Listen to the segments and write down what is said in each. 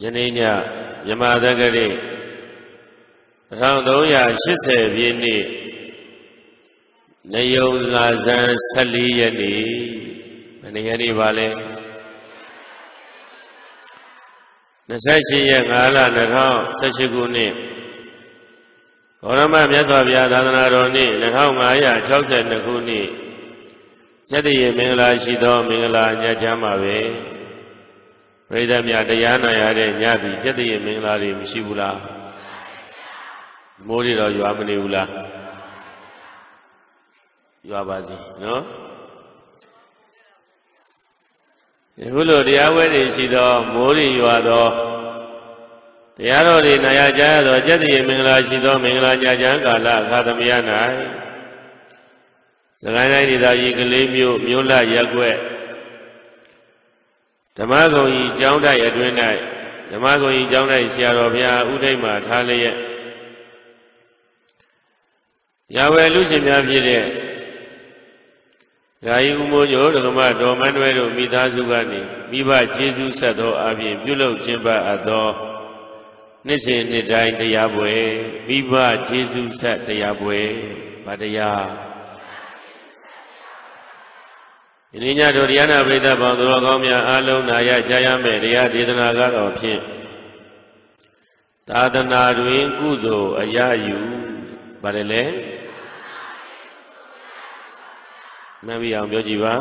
Yanina Yamadagari Randoya Shise Vini Nayo Lazan Saliyani Maniyani Vale Nasashi Yangala Nakao Sashiguni Orama Myatwa Vyadanaroni Nakao Maya Choksen Nakuni Chadiye Mingla Shido Mingla Nyajamawe Reda miadayana yare nyadi jadi ye menglari misibula mori ro yuamne ula yuabazi no yehulo riawe ni sido mori yuado tiaro ri naya jado jadi ye menglari sido menglari jajan kala khadamiyanai sakanai ni da yi kle myo myola yakwe Tamago yi jaunai adwenai, tamago yi jaunai siarobia udaima taleye. Yawe lusim yabjire, gai umojo dogma do manuelo mitazugani, miba Jesus ado abi bulo jimba ado, nese ne dain de yabwe, miba Jesus at de yabwe, badaya. Ininya doriana berita bantuan kami alun ayah jaya media di tenaga kopi. Tadi naruin kudo ayah you barele. Mami ambil jiwa.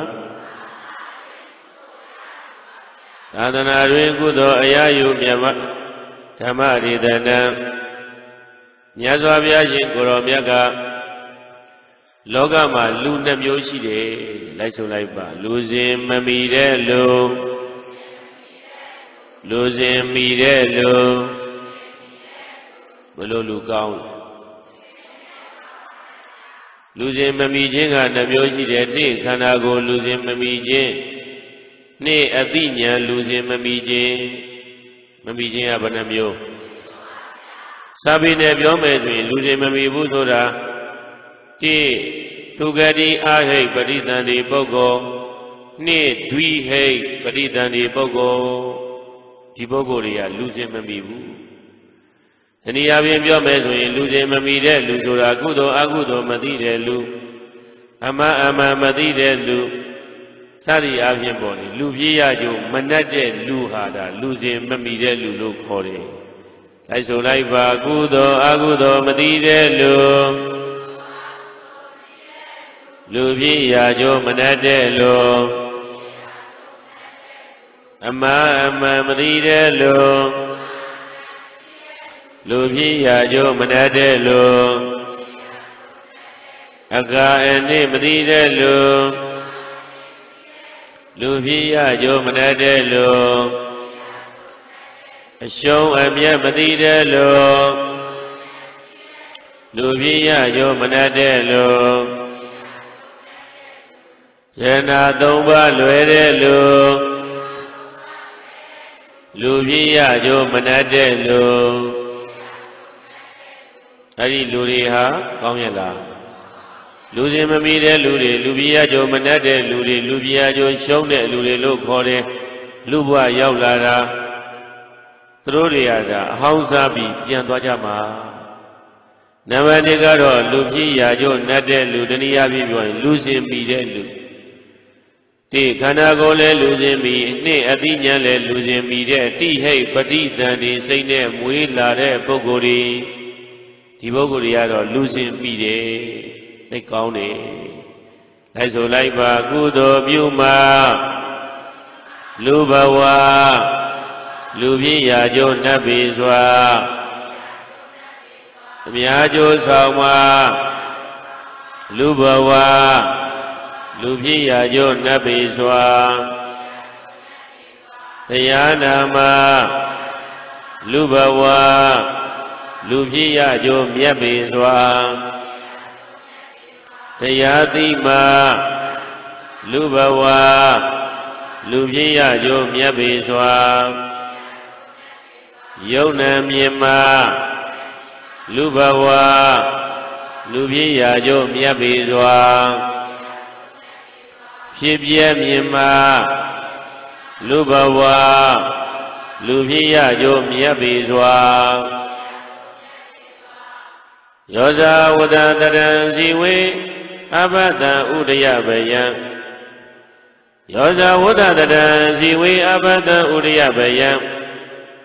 Tadi naruin kudo ayah you mian tamari danam. Nyazwa biasa kurang biasa. Loga malu nam yoshi de, lai so lai ba. Luzim mire lo, luzim mire lo, belo lukau. Luzim mire ga nam yoshi de, de kana go luzim mire, ne adinya luzim mire abanam yo. Sabi ne biomesmi luzim mire busora. Jadi tujuan ahai beri dan di bogo, ni dui hai beri di bogo dia lusi memibu. Ini abang biar mesuin lusi memire lusur aku do madire lu, ama ama madire lu, sari abang boleh lu biar jo mana je lu ada lusi memire lu lu kore. Aisyulai aku do madire lu. Lubi ajo menade lo, amma amma menade lo, lubi ajo menade lo, aga eni menade lo, lubi ajo menade lo, show amya menade lo, lubi ajo menade lo. Jena domba luere lu, lubi ajo menade lu. Hari lureha kongnya lah. Luzi memire lure, lubi ajo menade lure, lubi ajo shone lure lu kore, luba yau lara. Terore ada, hausa bi tiang tua jama. Nama negara lubi ajo nade lu, dunia bi buat luzi memire lu. Ti kana ko le lusin mi ne atinyan le lusin mi de ti hai pati dan ni sait ne mwe la de puggori di puggori ya do lusin mi de sai kaung ni lai so lai ba kudo pyu ma lu bawa lu phin ya jo nat be swa amya jo saung ma lu bawa Lubi ajo nabi swa, tiyanama, lubawa, lubi ajo miabi swa, tiyatima, lubawa, lubi ajo miabi swa, yonamima, lubawa, lubi ajo miabi swa. Sibiya mima, lubawa, Lumiya yomiya biswa Yosa wadadaran siwe abada udaya bayang Yosa wadadaran siwe abada udaya bayang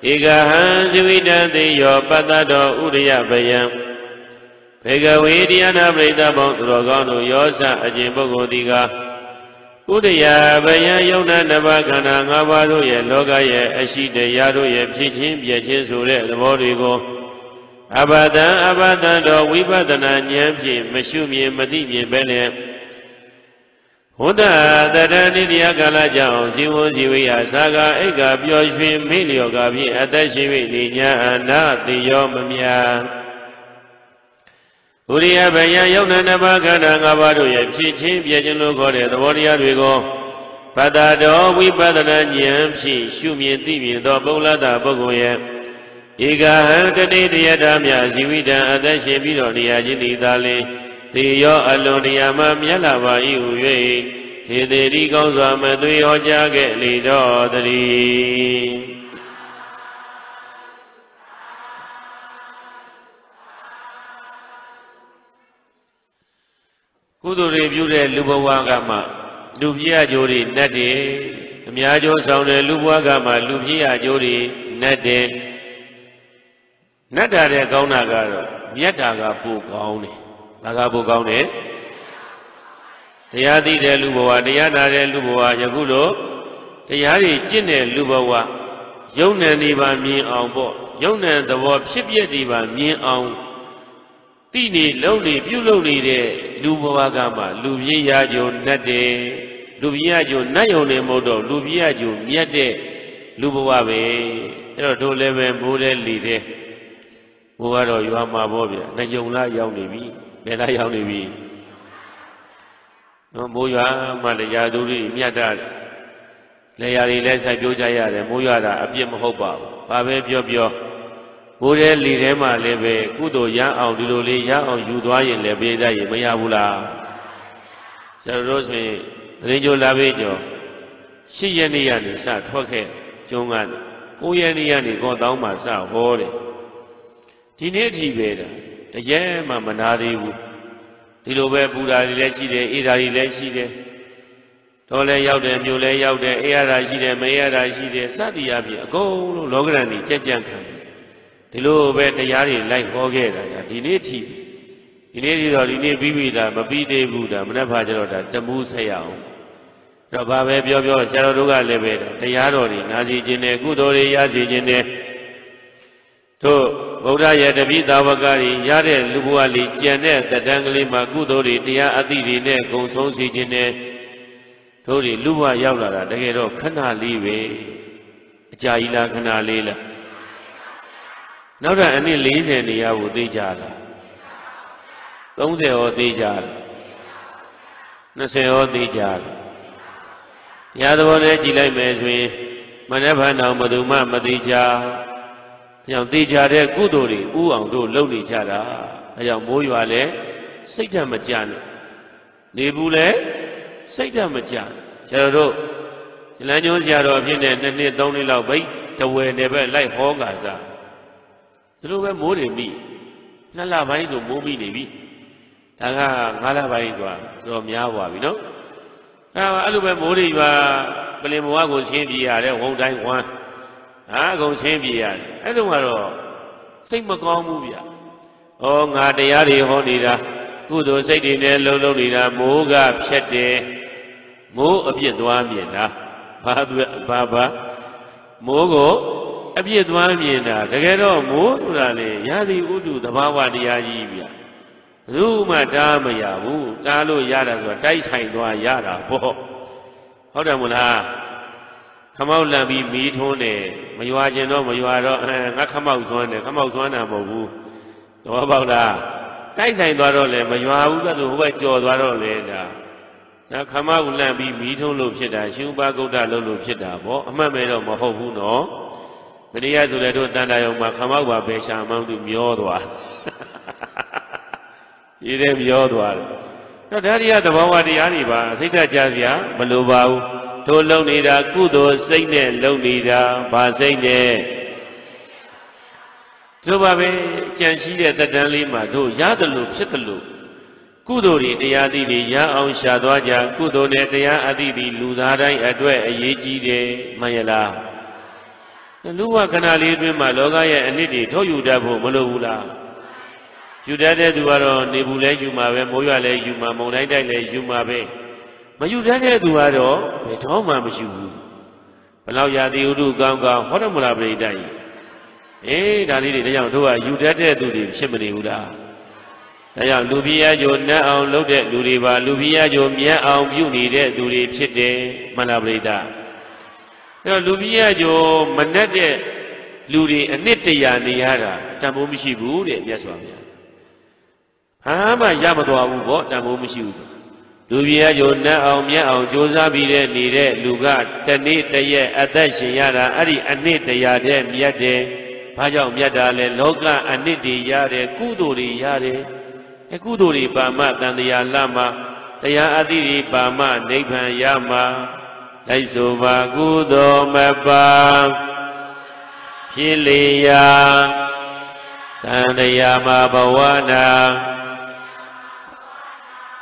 Igahan siwi dati yopadada udaya bayang Pegawi diyana prita bangturaganu yosa ajimbogodika Udaya baya yona nabakana ngabaru ye loga ye ashide yaru ye pichin pichin sure namoriko Abada abada do wibadana nyampi meshumi madimi bene Huda dada nidia kala jao siwo siwi asaga ega pyoshwi milio kapi atashiwi ninya anati yomamya Uriya baya yona nabakana ngabaru ye pichin pichin lukore namoriya riko Padado wibadana nyampi shumye timi do bolada bogoye Igahan tani diyadamya siwida adashe biro niyajini dali Tiyo aloniyama myalava iuwe Hideri gongsa matui hoja ke lidodari Kuduri byure lubawa gama Lubhiya jori nade Myajo saune lubawa gama Lubhiya jori nade Nada ada kau naga, nyata gapu kau ni, naga bu kau ni. Tiada dia lupa, tiada dia lupa, jago lo. Tiada cina lupa, jauh ni bami awak, jauh ni dawab sebiji di bami awak. Tini launi, biu launi de lupa agama, lupa jauh nade, lupa jauh nayone modal, lupa jauh nyade, lupa be, itu dole memboleh lide. Bukan orang yang mabuk ya, najunglah yang lebih, bela yang lebih. Mujur Malaysia duri miatar, lelaki lelaki bujaya le mujur ada abjad mahobah, abjad bujaya. Mujur lirih Malay be, kudo ya awal dulu lirih awal judwa yang lebih dah yang maya bula. Seterus ni renjol labejo, si yang ni sah fakir, jangan, kau yang ni kau tahu masa boleh. Tine tiba dah, dia mama nari bu, tirobe budari leci deh, irari leci deh, tolai yau deh, mulai yau deh, eraji deh, meraji deh, sahdi abi, kau logan ni cajang kan, tirobe tayari lain koger dah, tine tiba, ini bibi dah, babi deh bu dah, mana fajar dah, jambu sayau, raba bebyo cara duga leber, tayarori, nazi jine, kudori yazi jine. So, bukan yang demi dawakari, yang ada lupa licine, tadang lima kudori dia adiri ne konsol si jine, thori lupa yang lara, dekero kanali we, jahila kanali la. Nada ani lize ni aku dijala, tungse aku dijala, nase aku dijala. Yang tu boleh cilai mesmi, mana benda maduma madija. Yang dijarah kudori, uang tu lalu dijarah. Yang mewah le, sejajar macam, lebu le, sejajar macam. Jadi tu, jangan jarah pun ni daun ni lau baik, tahu ni berlay hoga sah. Jadi tu ber murni bi, nala baik tu mumi ni bi, tengah ngalah baik tu, ramya wabi no. Alu ber murni tu, beli mua gosip dia le, orang dah kuat. Ah, kau sembilan. Aduh malu, semua kau muda. Oh, ngada yari honi dah. Kudo sedihnya lalu dah moga psete, mo abjad wamian dah. Bapa, mogo abjad wamian dah. Kalau mo tu dah le, yari udu dabawa dia jibya. Rumah dam ya, bu, kalau yara tu, kaisai doa yara, boh. Ada mula. Kamau lagi mitu ne, mayu aja no, mayu ada, ngak kamau tuan apa bu, doa bawa, kaisai doa le, mayu aku kat tu buat jod doa le dah, ngak kamau lagi mitu lup ceda, siapa kau dah lup ceda, boh, mana mereka mahu bu no, beri aja sudah tu tanda yang mak kamau bawa besar mahu tu miao doa, ini miao doa, no dari ada bawa dia ni bah, sejak jazia, balu bau. Thu long ni da kudo sain ne long ni da ba sain ne. Thu ba be chan si de ta dan li ma thu ya da lu phit da lu. Kudo ri taya ti ni ya aung sha twa ja kudo ne taya ati ti lu da dai atwet aye ji de man ya la. Lu wa khana li twin ma loka ye anit ti thau yu da pho ma lo bu la. Yudade duaro nebule yumabe moyale yuma monai dai le yumabe mayudade duaro beto ma mayu balau yati udu kaung kaung hora mula bari dai eh dali de da jang tho a yudade tu ni phit ma ni bu la da jang lu phiya jo nan aung lou de lu ri ba lu phiya jo myan aung pyu ni de tu ri phit de ma la bari da ae lu phiya jo manat de lu ri anit taya ni ya da tan bo mayu bu de myat swa mya Ama jama tua ubo tamu musiu. Lubia jona au mia au joza bire nire luga tani taye ada shiara ari ane tayade miade pajau miadale loga ane tayade kuduri yade ekuduri bama tandia lama taya adiri bama neban yama laisoba kudo meba kilia tandia mabawana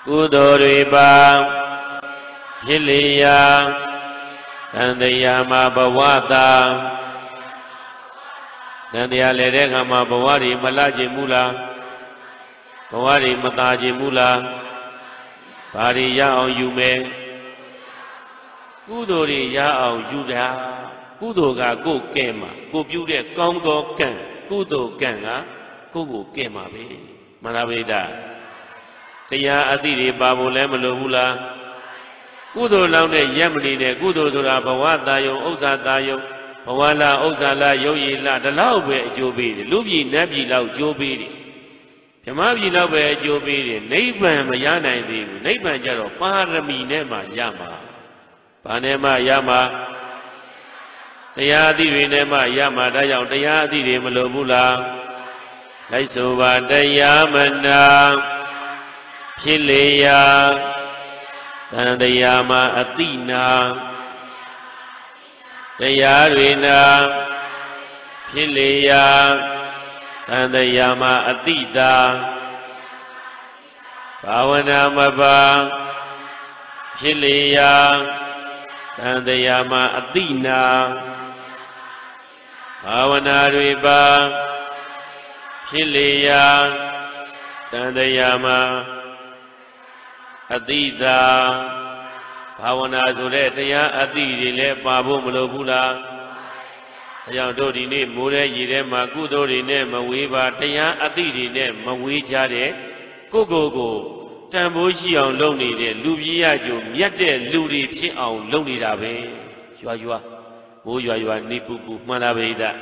Kudoriba Hiliya Nandiyama Bawata Nandiyalerengama Bawari Malaji Mula Bawari Mataji Mula Pari Yao Yume Kudori Yao Yudha Kudoga Go Kema Kubyure Kongo Ken Kudo Kenga Kugo Kema Manabeda Taya adiri babu lemelo hula kudo laune yamli ne kudo sura bawata yo usata yo bawala usala yo yi la dalau be ajo be de lubyi nabyi law jo be de jama byi law be ajo be de naiban ma ya nai de bu naiban ja ro parami ne ma ya ma ba ne ma ya ma taya adiri ne ma ya ma da jaung taya adiri melo hula lai so ba taya mana Hileya Tandayama Atina Tayarina Hileya Tandayama Atita Pavanamaba Hileya Tandayama Atina Pavanariba Hileya Tandayama Adida Bhavana Sore Taya Adidi Le Pabo Melo Bula Tayang Dodi Ne Mure Yire Ma Kudori Ne Mawiba Taya Adidi Ne Mawija De Kogogo Tambo Shi Aung Loni De Lubiya Jo Myate Luri Phi Aung Loni Rabe Yua Yua Mo Yua Yua Nipupu Manabeda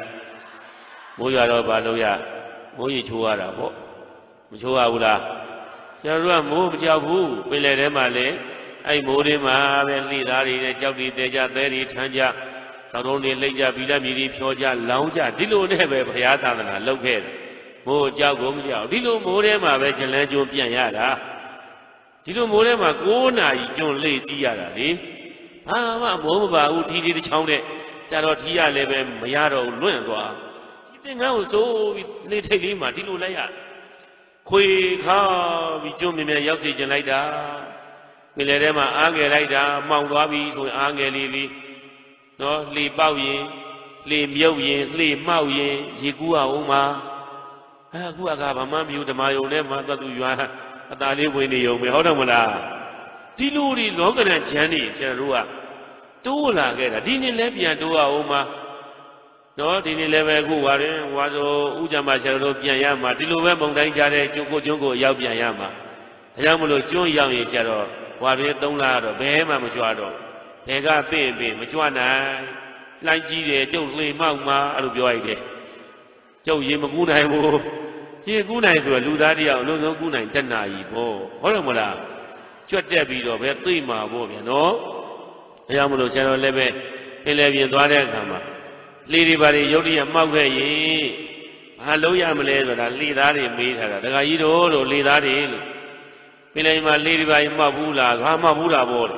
Mo Yua Roba Loya Mo Yichua Rabo Mo Chua Ula Jaruan mu berjauh, belajar malay. Air murni mah, beli dari ne jauh di deja dari canja. Sarung ni leja bila mirip soja, lauja. Dilu ne berbayar tanah, lauker. Mu jauh berjauh, dilu murni mah berjalan jumpian ya lah. Dilu murni mah guna ijon lesi ya lah ni. Hama mu bau tiri di caw ne, cara dia lebe bayar orang luar. Kita ngau so ni teri mah dilu laya. Kui kau bijum memang yang si jenai dah, milih mana angge lai dah, mau doa biju angge lili, no li bau ye, li miau ye, li mau ye, jigua uma, gua kah mama biu temayu le mata tu jual, tali bini yang berharga mula, tiluri longan jani cerua, tu lah kita, di ni lebihan doa uma. No, di ni level aku warai, wajo ujian macam tu biaya mah. Di luar mungkin cari joko yang biaya mah. Yang mulu jauh yang ini caro, warai tengah tu, berapa macam tu, pega pem macam mana, lanci dia jauh lima mah, alu biar dia. Jauh ini menggunai bu, ini gunai tu, luda dia, luda gunai tenai bu, orang mula, cuaca biru, betul mah bu, no, yang mulu caro level, level dua orang mah. Liri bari yodi amma gue ye, halau ya melayu dah liri dari melayu dah, dengan itu orang liri dari ini, bila ini liri bari amma bula, hama bula bor,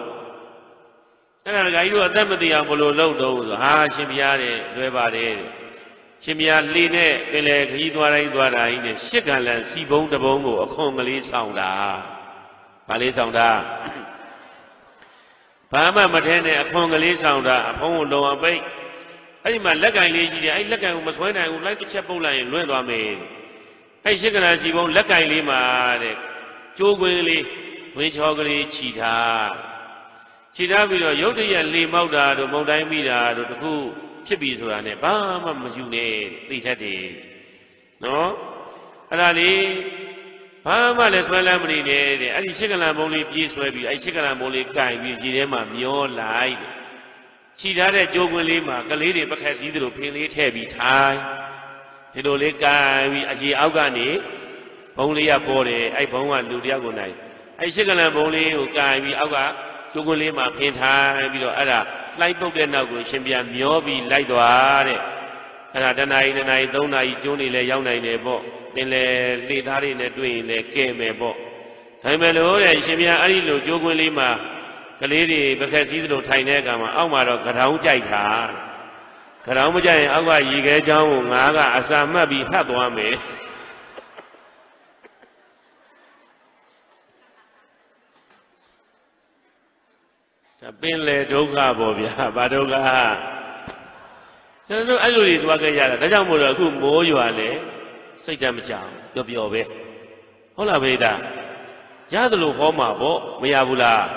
Cita biru yaudian limau dadu mau dai mi dadu tuku cibi surane bama majune tijadi, no, alali bama lesmala mri nere, ali segala moli bias lebi, ali segala moli kai bi jirema miolai, cita re jogun lima kaliri pakai sidro pilih cebi tai, tido le kai bi aji augani, bongli ya bore, ai bongan du dia gunai, ali segala moli kai bi auga Tukul lima pintar, bila ada lain problem aku sembilan miobi lain doa ni. Ada naik tahu naik joni le yang naik ni bo, ni le lidari ni dui le kem ni bo. Tapi malu ni sembilan hari lu tukul lima kali ni bekas itu lu thay ni kama, awam ada kerau cairan, kerau macam ni awak juga jauh ngaga asam mabi hak doa ni. Pinle doga bobia, badoga. Jadi aluri dua kerja. Tadi mula aku mau jual le, sejak macam lebih obe. Hola beda. Jadi lu kau mabuk, meyabula.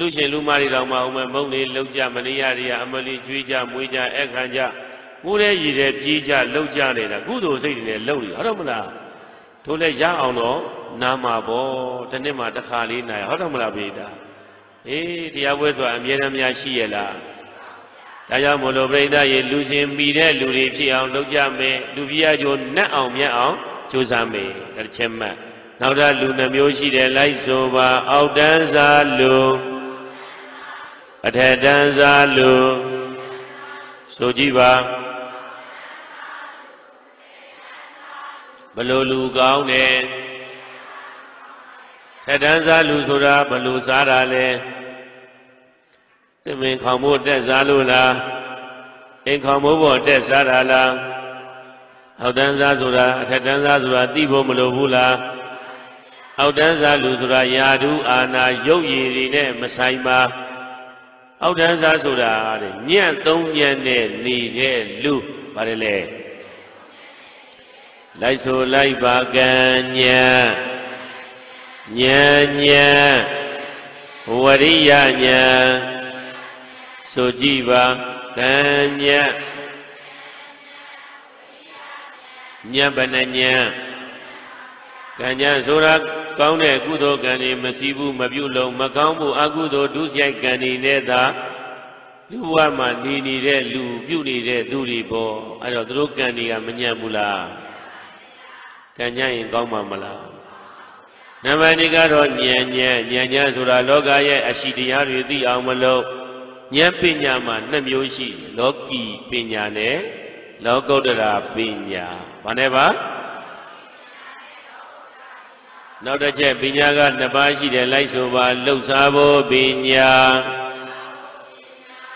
Lu celu mari ramah umur mungkin luja maniaria amali juja muja ekhanja. Mulai jere juja luja ni lah. Gudo sini luri. Ada mula. Toleh jauh no, nama bo, tanda mata kali naya. Ada mula beda. Tiada buat ambilan miasi ialah. Tanya mula berita ye lusin bira luripsi awam luka me luvia jon na awam ya awam cuzame tercemar. Nada luna miasi delai soba aw dansa lu, ada dansa lu, sojiba, belolu kau ne. Kadang zalu surah balu zara le, demi kamu dek zalu lah, in kamu buat dek zara lah. Kadang zalu tiba melubu lah. Kadang zalu surah yadu anak yoyiri ne mesayma. Kadang zalu surah nyantung nyanyi lihat lu pada le, lai sulai bagannya. Nyanya, wariyanya, sojiba kanya, nyabananya, kanya surat kau ne kudo kani masibu mabiulau makambu aku do dusya kani neda, luar mandi ni re lu biu ni re duri bo, ada druk kani menyambula, kanya engkau mamalah. Nama ni kalau nyanyi, nyanyi surah loga ye asyidiyah rudi awamlo, nyanyi penyaman, nama yoshi, logi penyane, logo darah penyah, mana ba? Nada je penyah kan, nama asyidiyah laisuba, lausabo penyah,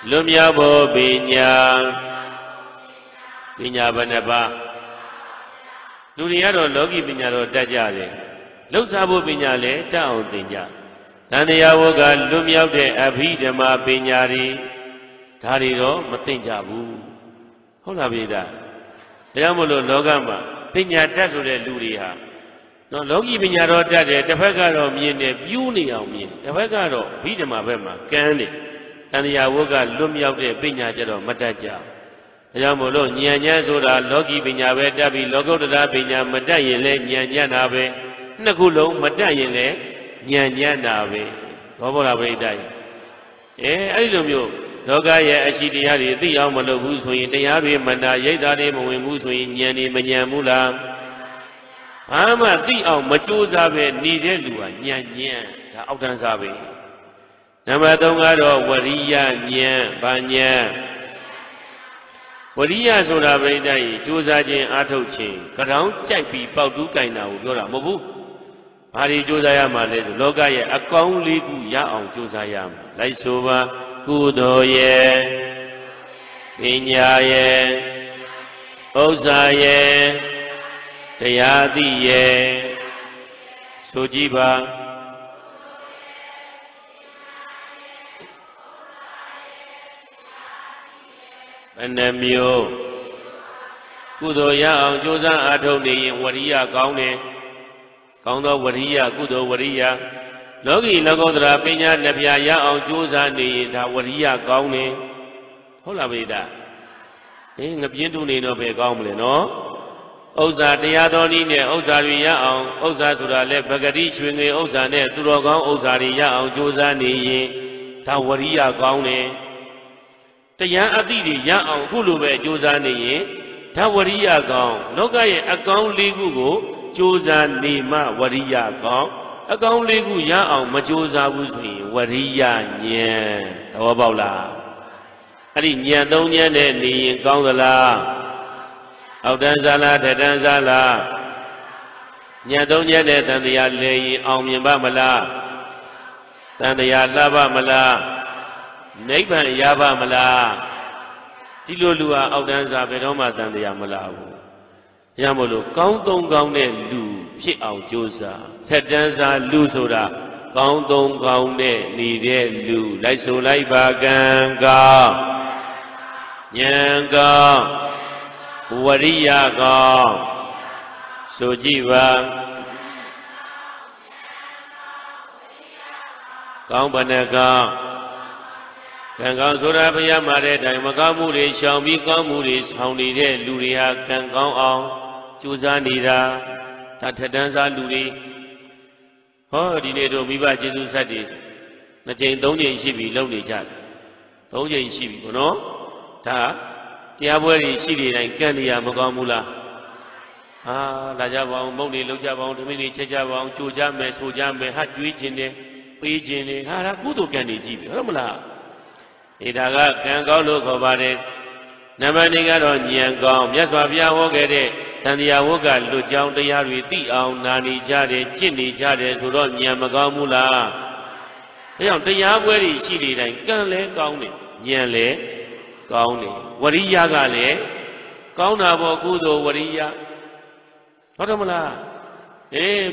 lumyabo penyah, penyah mana ba? Dunia ro logi penyah ro dah jadi. Lalu sabu penyale tahu tidak. Tanda jawakan lumia udah abhi jema penyari, thari ro mati jabu. Hola beda. Yang mulu logam penyata sudah luriha. No logi penyaro jadi terpakar omine biuni omine terpakar abhi jema berma kene. Tanda jawakan lumia udah penyata ro mataja. Yang mulu nyanya sudah logi penyawe tapi logo sudah penyam mataja le nyanya nabe. Nak gulung macam ni le, nyanyi nabe, apa nak berdaya? Alam yo, loga ya asyidiyah itu yang malu busui, dia hari mana jadi dari mungkin busui nyanyi menyamula. Ama dia macam sahaja ni dia luar nyanyi, tak ada sahaja. Nama tengah doa waria nyanyi banyak, waria sudah berdaya, cuci je atau cing, kerang caipi bau dukai nau, jora mabu. Hari juzayam ada, loga ya akau ligu ya orang juzayam. Lai soba kudoye, vinyaye, osaye, teyadiye, sujiba. Enamyo, kudoya, josa adoni, wariya kaune, kauna wariya, kudo wariya, logi lagodra pinya nabiya, josa ni, da wariya kaune, hola beda, ngapintu ni no be kaumle no, oza teyadoni ne, oza riya, oza surale, bagadi chwinge, oza ne, turogan, oza riya, josa ni, da wariya kaune. Tayang adi di yang ang kulube jozani ye, tawariya kong, nogai akong ligu go jozani ma wariya kong, akong ligu yang ang majozabuzi wariya nye, tawabaula. Adi nye dong nye ne ni kong dala, audan zala tedan zala, nye dong nye ne tandaya le ang nyamba mala, tandaya laba mala. Naibhan yaba mala, tilo lua audan zabe roma tanda ya mala abu, ya molo kauntung kaune lu pi au josa, tedan za lu sora kauntung kaune ni de lu lai so lai bagan ka, nyang ka, wariya ka, sojiwa, kaunbana ka. Kangkang surah paya mare dai makamu le xiaomi kamu le sauni de lu ri ha kangkang aung chusa ni da ta thatan sa lu ri ho di ne do miba jesu sat de na jain 3 jain shi bi lou ni ja 3 jain shi bi ko no da tiya bwe ri shi ri dai kan ni ya makamu la ha la ja baung mou ni lou ja baung thmin ni che ja baung chu ja me so ja me ha jwi chin de pei chin de ha da ku do kan ni ji bi ho ma la. Idaga kengkau lu kobade, nama niga don nyengkau, miaswa biya wogede, tandia woga lu jauh diarui tiau nani jade, cini jade suron nyamagau mula. Yang tiap hari sili dan kengkau kau ni, nyele kau ni, wariya kali, kau nabo kudo wariya. Orang mula,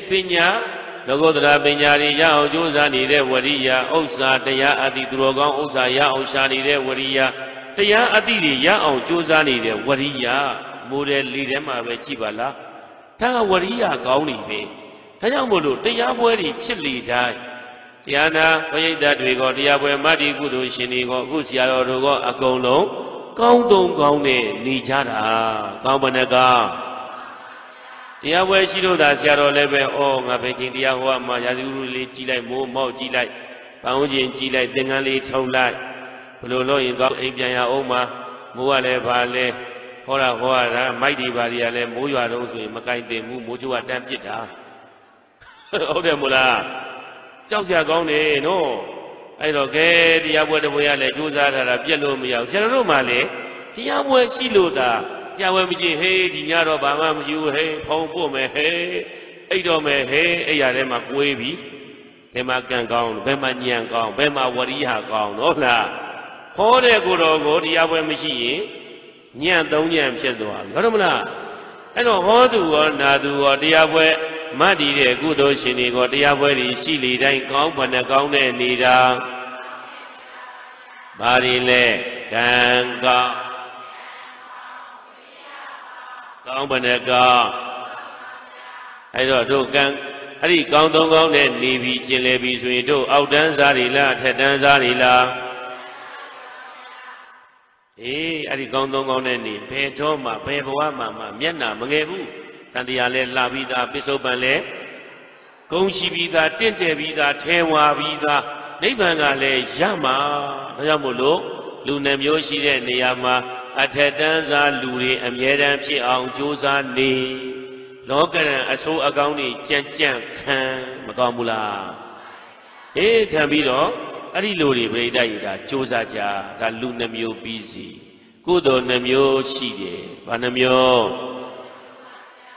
pinya. Lagodra binyari ya ojozani re wariya, osa taya adi drogang osa ya osani re wariya, taya adi ya ojozani re wariya, mure lire ma wajibala, tanga wariya kau ni be, tanya mulu taya wari cili jai, taya na wajida duigo taya wemadi kudu sini go kusiaro go akolo, kau dong kau ne nijara, kau banaga. Tiap hari situ dah siaran lepas, oh ngapai cintia hoa macam dulu lecilai, mau cilai, panjang cilai, dengan lecau lai, pelolo yang kau ikhaya oma, muat le balik, hora hora, mai di balik le, mujua rosui, makai temu, mujua tempat dah. Orang mula, jauh siapa kau ni, no, ayo ke tiap hari boleh lejuza dalam jalan melayu, siaran rumah le, tiap hari situ dah. Tiap hari macam he, di nyaro bama macam he, pompo macam he, itu macam he, ayat lemak kuebi, lemak kangkang, lemak nyangkang, lemak wariha kang, nolah. Hore guru tiap hari macam nyang dong nyang macam tu, kalau mana, eno hore tuan, nado tiap hari madi le guru sini, tiap hari sili dan kang pada kang ni dah, mari le kangkang. Kau benarkah? Ayo tukang, hari kau tunggu ni lebih jelebi suitu, audan zarila, tedan zarila. Hari kau tunggu ni pejoma, pebawa mama, mianna mengebu, tanti ale labida, pesoban le, kongsi bida, tente bida, tewa bida, ni bangga le yama, yamulok, lunem yosire ni yama. Atetan zaluri amyeram si aujozani, lokaran asu agauni cincang kan makamula. Kami lo, hari lori berida ida jozaja dalu namyo busy, kudo namyo sih, panamyo,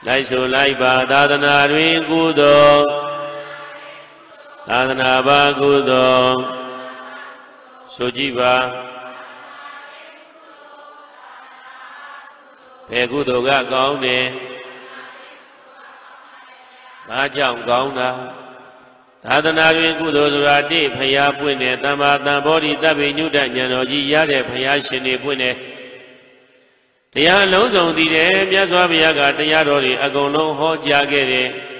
laiso laiba dadana ruin kudo, dadana bagudo. Sujiva Peku Doga Gong Ne Bajang Gong Na Tadana Yuen Kudo Surati Phaya Pune Tamata Bodhi Tabi Nyuta Nyanoji Yade Phaya Shini Pune Tiyan Long Song Tire Myaswa Biyaka Tiyarori Agono Ho Jagere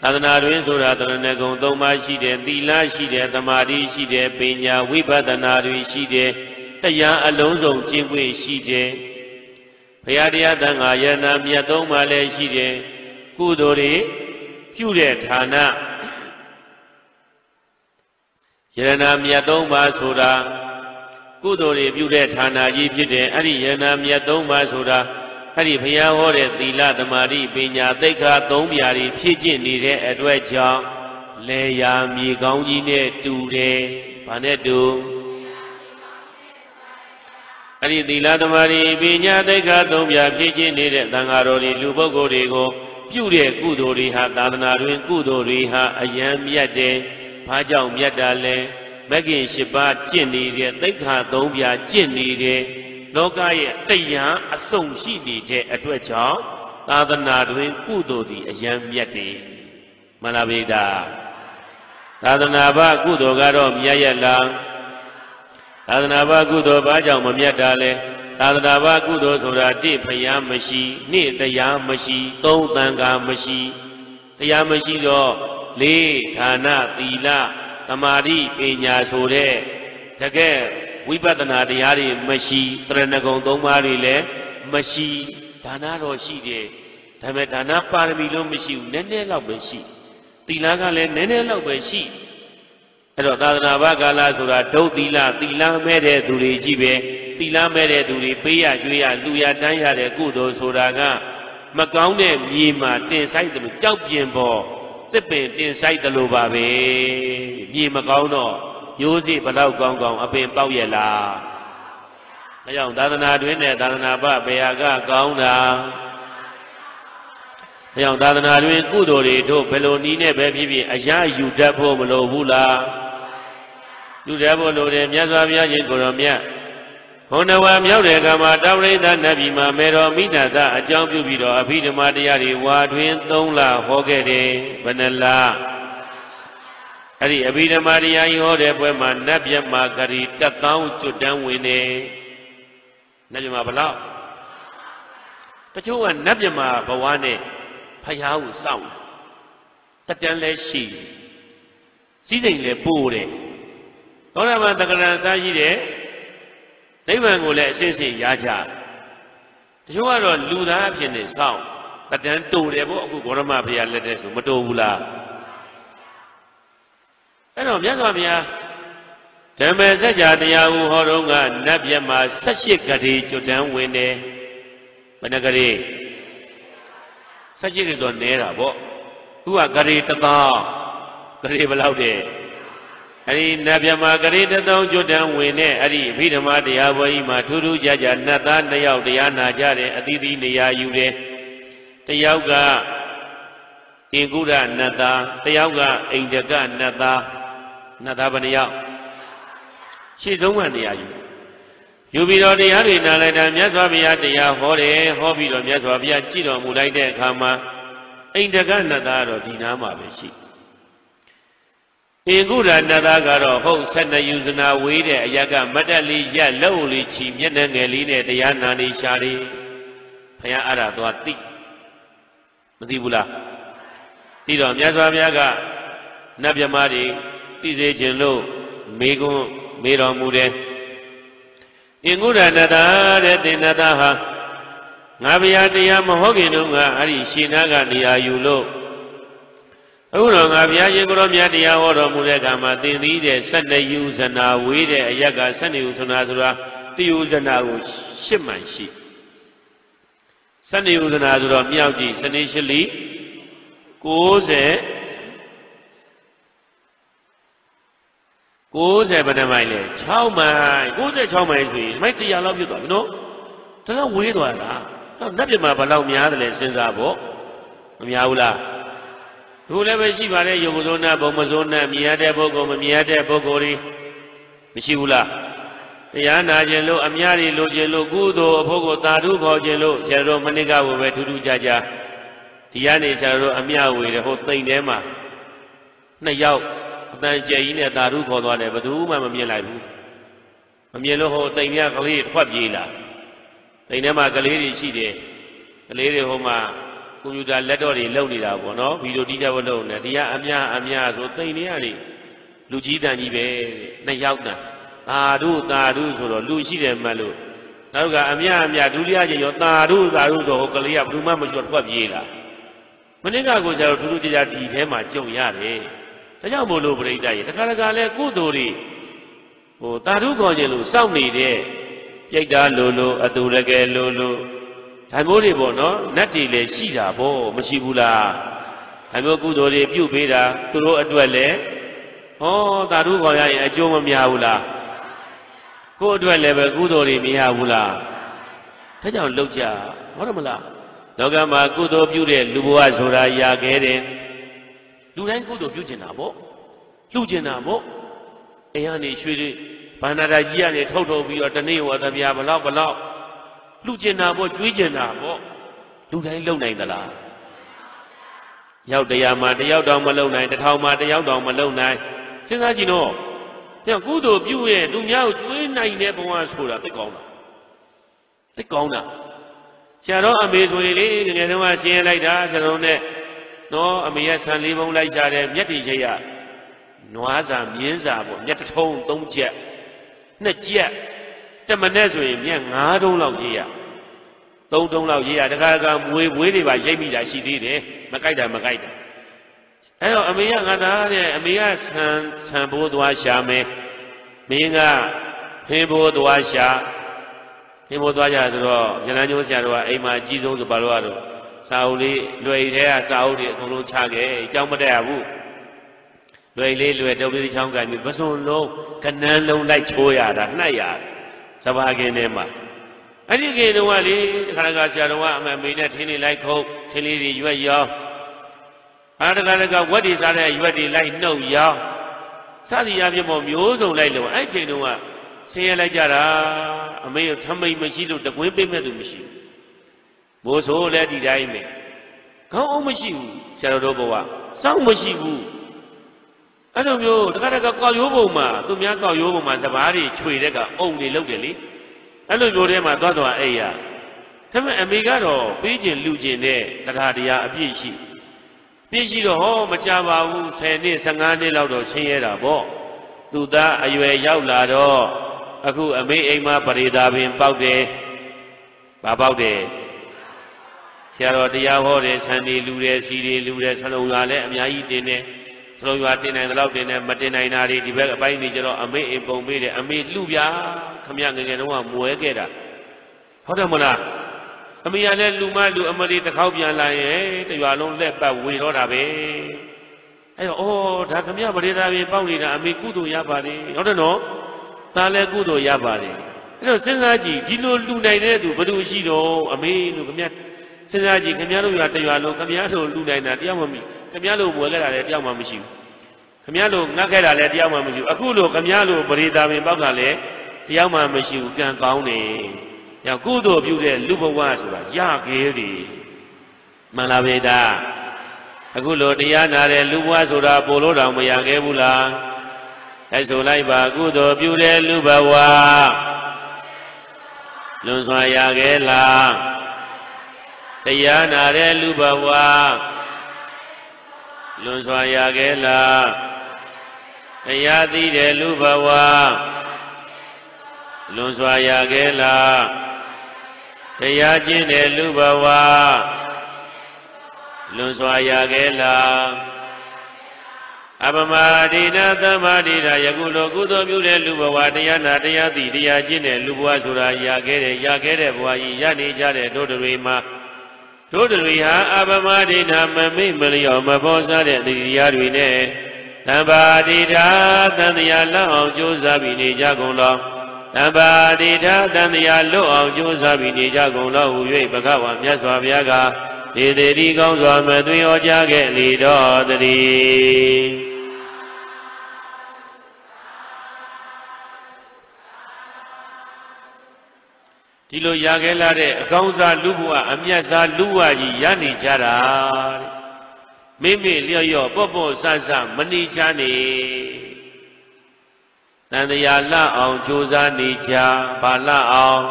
Tadana Yuen Suratana Negong Toma Shide Tila Shide Tamari Shide Penya Vipadana Yuen Shide Tiyan Long Song Chingwe Shide Piyadiya Tanga Yana Miyatong Male Shide Kudori Pyure Thana Yana Miyatong Masura Kudori Pyure Thana Yipjide Ari Yana Miyatong Masura Ari Piyahore Tila Tamari Pinya Taika Tong Miyari Pijin Nire Adwe Chang Leya Miyakong Yine Ture Panetu Ari Tila Tamari Pinya Taika Tong Miyari Pijin Nire Tangarori Lupogorego Pyure Kudori Ha Tadanarin Kudori Ha Ayam Miyate Pajau Miadale, Magin Shiba Jenny, Lake Dombia Jenny, Logai, Tayan, Asong Shidi, a twitcher, other Nadwin Kudo, the Ayam Yeti, Manavida, Tadanaba Kudo Garom Yayalang, Tadanaba Kudo Bajau Miadale, Tadanaba Kudo Zorati, Payamashi, near the Yamashi, Tonganga Mashi, the Yamashi law. Le Thana Tila Tamari Pinya Sore Take Vipadana Diari Mashi Trenagong Domari Le Mashi Thana Roshi De Tame Thana Paramilo Mashi Nene Labashi Tilaga Le Nene Labashi Ero Tadana Bagala Sura Do Tila Tila Mere Dure Jibe Tila Mere Dure Pia Juya Luya Dayare Kudo Suraga Makaune Mima Ten Saidam Chaupienbo Tepen tin sai telu ba be ni ma kaung no yu si ba law kaung kaung a pen paw yae la da jaung tadana twin ne tadana ba beya ka kaung da da jaung tadana twin kudo ri tho belo ni ne bae phit phit a ya yu tat pho ma lo bu la yu tat pho lo de myat swa bya yin ko ro myat Hondawa myaw de ka ma taw rai da nabi ma me ro mina da a jaung pyu pi ro a bhi dhamma taya ri wa twin 3 la ho kae de Benala, hari abida Maria iho de pue man nabya magari tatau cudan wine, nabya ma belau, pacuan nabya ma bawane payau sau, tatian le si, si jeng le pure, orang mana takaran saji de, leban gule sesi yaja, pacuan orang luda piane sau. Kadang tu dia buat aku korang mah biar lede semua tu pula. Enom jasa mia, zaman saja ni aku horongan nabi mas sejik kali jodan wene, mana kali sejik itu nera buat tua kali tetap kali belau de. Hari nabi mas kali tetap jodan wene hari bila mati awal maturu jaja nata naya udah naja de adi di naya yude. Tiaga ingkura nada, tiaga ingjaga nada, nada baniya. Si zongan diaju. Yubiro diari nala damia swabiya diya hore hobi damia swabiya ciro mulai deh kama ingjaga nada ro dinama besi. Ingkura nada karo ho sana yuzna wire jaga madali ya lowli cimnya nengeli ne diya nani shari, hanya arah tuati. Mesti pula. Tiada biasa biasa. Nabi Mari tiada jenlo mego meramure. Ingkura nada reti nada ha. Nabi ada mahoginunga hari sinaga dia yulo. Orang nabi ada koram dia orang mure kama tiri de senayu senawi de ayaga senayu senazura tiu senawu semansi. Seni udah nazuram miaji, seni sili, koze bener maile, cau mai sih, mai tu ya lau itu, no, terus wih tu ada, nabi mah balau miad le senzabo, miaulah, tu le besi barai yogozona, bomazona, miade bogori, misi ulah. Yana jelo amyari lo jelo gudo bogo taru go jelo jero maniga wo be tutu jaja diane jero amyawe de ho tain de ma nai yauk tan jeyi ne taru go twa de badu ma ma myin lai bu ma myin lo ho tain ya kali twat pyi la tain de ma kali ri chi de kali ri ho ma computer laptop ri lou ni da bo no video ti ja bo lou ne dia amya so tain ne ya ni lu ji tan ji be nai yauk tan taru so lo lu shi de ma lo naru ga amya duliya je yo taru so ho kali ya badu ma ma twat pyi la Meninggal kau jauh dulu jadi dia macam ya deh. Tajam bolu beritai. Takkan kalau aku duri, oh taruh kau jelu sauni deh. Yang dah lolo atau lagi lolo. Tapi boleh bono nanti le sida bo masih bula. Tapi aku duri piu beda turu dua le. Oh taruh kau yang jom mihah bula. Kau dua le aku duri mihah bula. Tajam luja mana mula. Logam aku tu pure luar suraya keren, luaran aku tu pure jenabo, ayah ni curi panaraja ni thau biar tani wata biar belau, curi jenabo, luaran lau naik dalah. Yau daya mata yau dong malau naik, thau mata yau dong malau naik. Senang aja no, yang aku tu pure dunia curi naik ni bukan surah, tekong na. Sekarang ambil soalnya, dengan semua siapa lagi dah, sekarang ni, no ambil asal lima orang lagi ada, jadi siapa, nuasa biasa, jadi thong dong je, najia, zaman ni soalnya ngadong lagi ya, dong lagi ya, dekat mui ni baca mila sini deh, makai dah. Ayo ambil ngadar ni, ambil sambo dua siapa, minga hebo dua siapa. Ini mudah aja soro, jangan jauh siapa, ini mah jizong tu baru baru. Sauli, luai dia, Sauli, kalau cakap, jauh mana aku? Luai dia beri cakap, ni pasal lo, kanan lo naik coya dah, naik. Sebagai nama, ini kita orang ni, kalau siapa orang memilih ini naik kau, ini dia jual. Ada kalau buat di sana, buat di lain no jual. Sahaja yang mau jizong lain lo, ini cina orang. Saya lagi ada, kami thamai masih tu tak boleh bermain masih. Bosoh leh di dalam. Kau masih tu, saya dah bawa. Sang masih tu. Ada mio, dekat dekat kau yobo mah, tu mia kau yobo mah sebari cuit dekat orang di luar ni. Ada mio dia mah tua ayah. Tapi Amerika tu, Beijing luar ni, dekat dia Beijing. Beijing tu, macam baru seni sangat ni lalu seni dah bawa. Tu dah ayu ayau lalu. Aku ambil ema perida bin bau deh, siapa dia boleh seni luar siri luar selalu ada, ambil ini deh, selalu ada ini dalam deh, mati naik nari di bawah ini jero ambil embau ambil ambil luar, kami yang ini orang muat kita, ada mana, kami yang ni luar lu amari tak kau biar lain, tu jualan lepas wiro dah be, oh dah kami yang perida bin bau ni dah ambil kudu ya bari, ada no. Tali aku tu ya balik. Kalau sengaja, di luar luar ni tu betul sih lo, amin lo kami sengaja kami ada yang terjual lo kami ada luar ni dia mami kami ada buat kerja dia mami sih kami ada nak kerja dia mami sih aku lo kami ada berita memang kerja dia mami sih bukan kau ni yang aku tu juga lupa waspada ya kiri malah beda aku lo dia nara lupa waspada polo ram yang kebulan. Esulai bagu do biule lubawa, lunswa yagela, tiya nare lubawa, lunswa yagela, tiya di de lubawa, lunswa yagela, tiya jin de lubawa, lunswa yagela. Apa madinah tamadinah ya gulo gudo biule lubawa dia di dia jine lubawa suraya ya kere buai ya ni jare dodori ha apa madinah memi meliau mabosna de dia duine tamadinah tandia lau juza bini jagulo tamadinah tandia lau juza bini jagulo uye bagawa miaswa biaga. Diri kau suami tu yang jaga lidah diri. Dilo yagelare gauza lubuwa amyasa luwa ji yani jara. Meme liyo bobo sasa mani jani. Nanda ya la au joza nija bala au.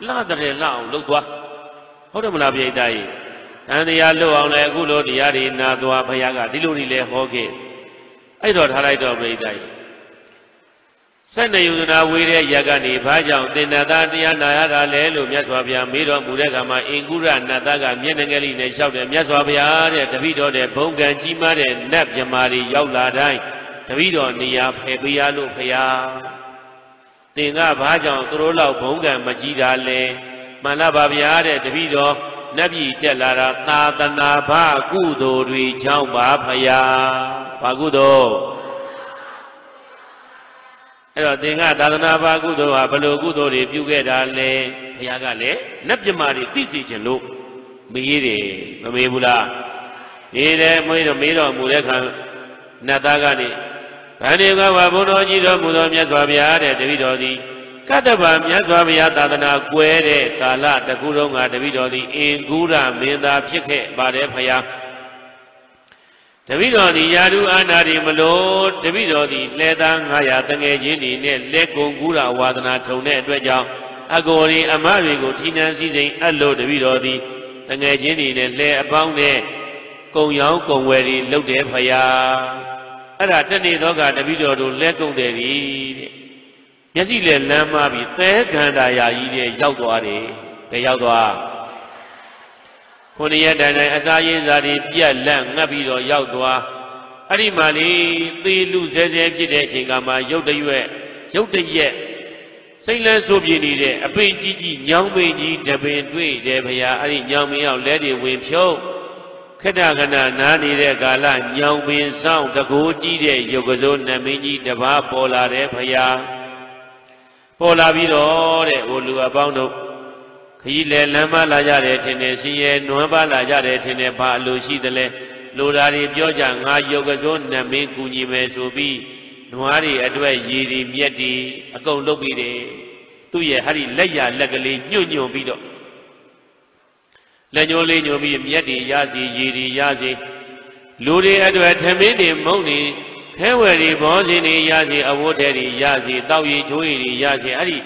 La dare la au lukwa. Hoda mula biya idai. Nanda ya lu au la gulo diari na doa bayaga dilo ni le hoge. Ayo dharai doa biya idai. Sana yuduna wire yagani bhajau de nadania nayara lelu miaswabia miro muregama ingura nadaga mienengeli ne shaude miaswabia de tabido de bongan jima de nap jamari yaula dai tabido niya phebiya lu phaya tinga bhajau turo law bongan maji da le manababia de tabido napyi tet la da tatana bha kudo twi chao ba phaya ba kudo Ero denga dadana ba kudo ba balo kudo de pyu ke da le phaya ka le nap jama ri ti si chin lo mei de ma mei bu la mei de mei do mu de khan nat da ka ni ban de ka wa bun do ji do mu do myat swa bya de tabi do di kataba myat swa bya dadana kwai de kala taku dong ka tabi do di ingura minda phit khe ba de phaya Tapi doni yaru anari melod, tapi doni ledang ayat tengah jadi ni lekong gula wadana cuneh dua jam. Agori amari go tina sisi allo tapi doni tengah jadi ni lebang ni kong yang kong weri lode paya. Ada teni doga tapi doni lekong deri. Jadi lelama bi terkanda ya ini jauh doa ni, jauh doa. Kuniya dana asaye zari biya lang ngapi do yau doa. Hari mali tilu sese jide cingkama yau dayue yau dayue. Seilan sobi ni de api cici nyang meji dapen tui de paya hari nyang meyau lede wemshow. Kena kena nani de kala nyang meysau taku cide yogazon nameji dapa pola de paya. Pola biro de ulu abang do. Kile lama lajar etene siye nuhba lajar etene balusi dale lurari bioja ngajogazon nami kunyi mesubi nuhari adwe yiri miadi akong lobi de tuye hari laya lagale nyonyo bido lanyole nyobi miadi yasi yiri yasi luri adwe temini moni keweri bozini yasi awoderi yasi tawi chuiri yasi hari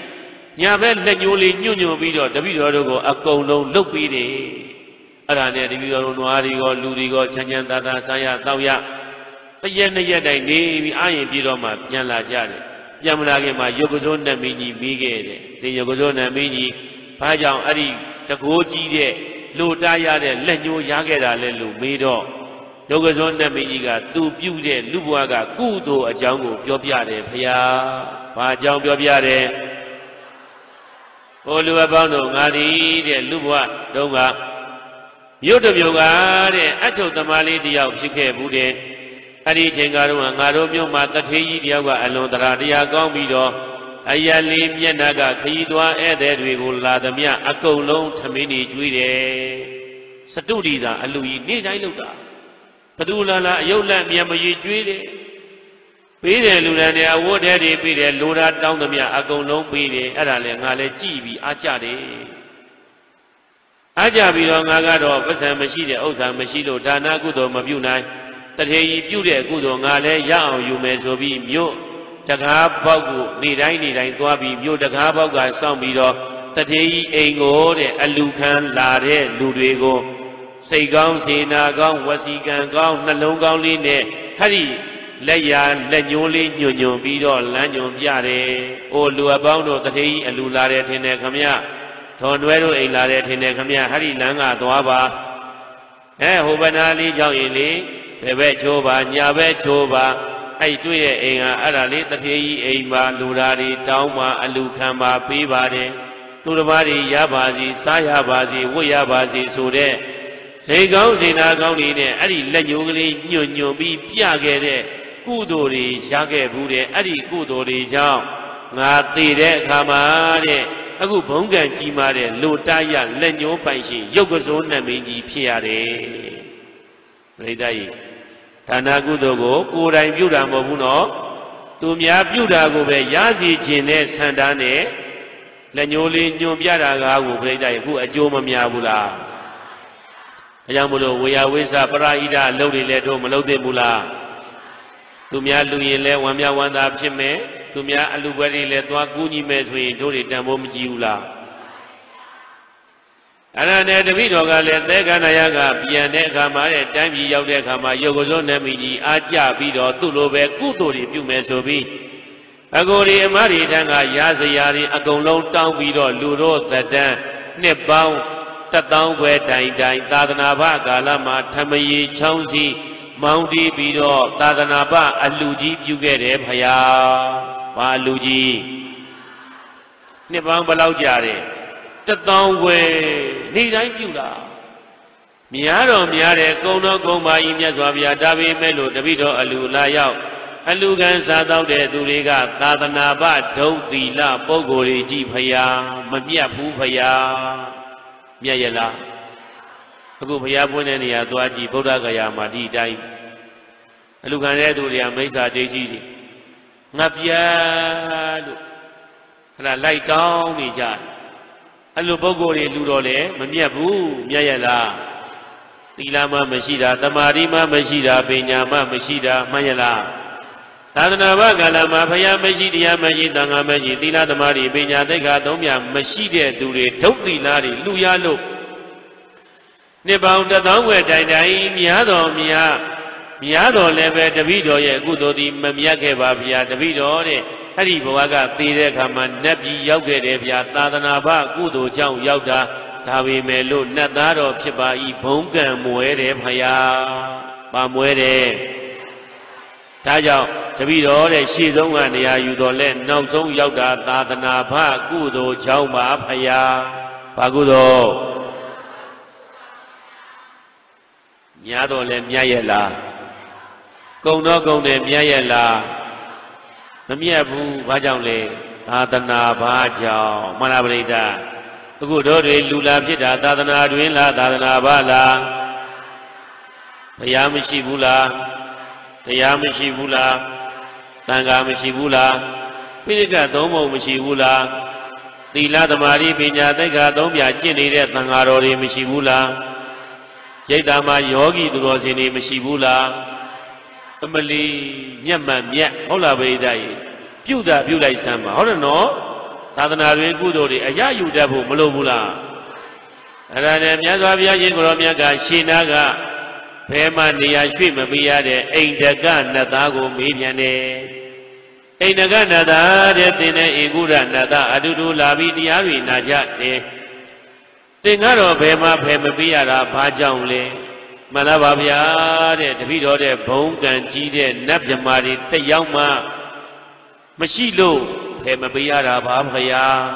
Nyamel lenyuli nyunyu bido, tapi doa go aku long lupi de. Adanya di bido nuari go luri go canyan tata saya tahu ya. Ayer dah ini ayam bido mat nyala jadi. Jamu lagi mat yogozon namiji mige de, de yogozon namiji panjang hari takoji de, lutaya de lenyu yagera lelu bido. Yogozon namiji ga tu biu de, lupa ga kudo ajangu biopia de, paya panjang biopia de. Olu abang dong hari dia lupa donga. Youtube juga dia acau temali dia usikhe bude. Hari cengaru ngaru mio mata tei dia gua alon teradia kau bido. Ayah limnya naga tei dua ededwi gula damia aku long temini juide. Satu di dah alui ni dah luka. Padulala yola mia maju juide. Pide lura ni awod hari pide lura down damia aku long pide ada lengale cibi aja de aja bilang agak pesan masih de usang masih lo dana kudo mabiunai terhei biule kudo ngale yau yumesobi mio jaga bagu ni rai tua bi mio jaga bagu sang biro terhei engo de alukan lare lurego segang senagang wasikan gang nalongang lini hari Layan lanyoli nyonyo bido lanyon biare Olu abang do tatei alu lare tene kamya Thonwero e lare tene kamya hari langa doaba Eh hubanali jau ili Bebe choba nyabe choba Ay tuye e nga arali tatei e ima lurari tauma alu kamba pibare Turabari yabazi sayabazi woyabazi sure Segau senagau ni ne ari lanyoli nyonyo bi piage de Kudori jaga bude, adi kudori jauh. Ngati dek kamar dek, aku bonggan cima dek. Lutaya lenyo panci, yogazon nami jipia dek. Beridai. Tanah kudogo, kurai biuda mabuno. Tumya biuda gube yazi jine sandane. Lenyoli nyombiara gawu beredai ku ajo mamiabula. Yang bulu wiyawisa para ida lori ledo melaude bula. Tumia luye le wamia wanda abjeme. Tumia alugari le tua guni meswi dori damom jiula. Anak ni ada video kalian tega naya kapian tega mare time jauh tega mare yogoson namiji aja video tu lobe kudori piu mesobi agori mari tengah yasiyari agong lontang video lurut teten nebau tetang gue time time tadana ba galama thamyi chausi maudi video tadana ba aluji piu kere bahaya aluji nebau belau jari Tetang gue ni dah impula. Miaro miare kau nak kau main mias wabia tapi melu tapi do alu layau alu kan sadau deh tulega tadana ba dau tila pogori jipaya mamiya pupaya miya yala. Aku paya pun ni atau aji boda gaya madi time. Alu kan deh tulega mesa deji ngapialu. Kena layau ni jah. Alu bogori lurole memiabu miayala tilama mesida tamarima mesida benyama mesida mayala tadana bagalama phaya mesidiya mesi tanga mesi tila tamari benya taikha thongmya mesi de tu de dhok tila de luya lo ne baung tatang we dai dai miya do le be tabi do ye kudo ti memiat khe ba phaya tabi do de Hari bawaga tiri kaman nabi yauke debya tadana ba kudo jauh yauda tapi melu nadaro siapa ibungkan muere bahaya ba muere tajau tapi dole si zongan ya yudolen nausong yauda tadana ba kudo jauh ba bahaya ba kudo nyadolen nyayela kau no kau ne nyayela Namia bu bajau le, tadana bajau mana berita. Aku dorai lula berita tadana duin la tadana bala. Tayam si bula, tangga si bula. Pilihkan domau si bula. Tila damari pinjat ega dom biasa ni re tangga rori si bula. Jadi damari yogi dulu sini si bula. Kembali nyaman ya, Allah beridai. Biuda biuda Islam, orang no, tadana rujuk dori, ayah yuda bu melumula. Ada ni, saya biar je kalau miaga sinaga, peman dia swim biar eh, enggan nada aku mianne, enggan nada ada tina iguran nada adu du labi dia wi najat ne, tengaro peman peman biar apa jauh le. Mana babia deh, tapi doa deh, bungkan ciri deh, nafsu mari tayang ma, masih lo, hema biara babaya.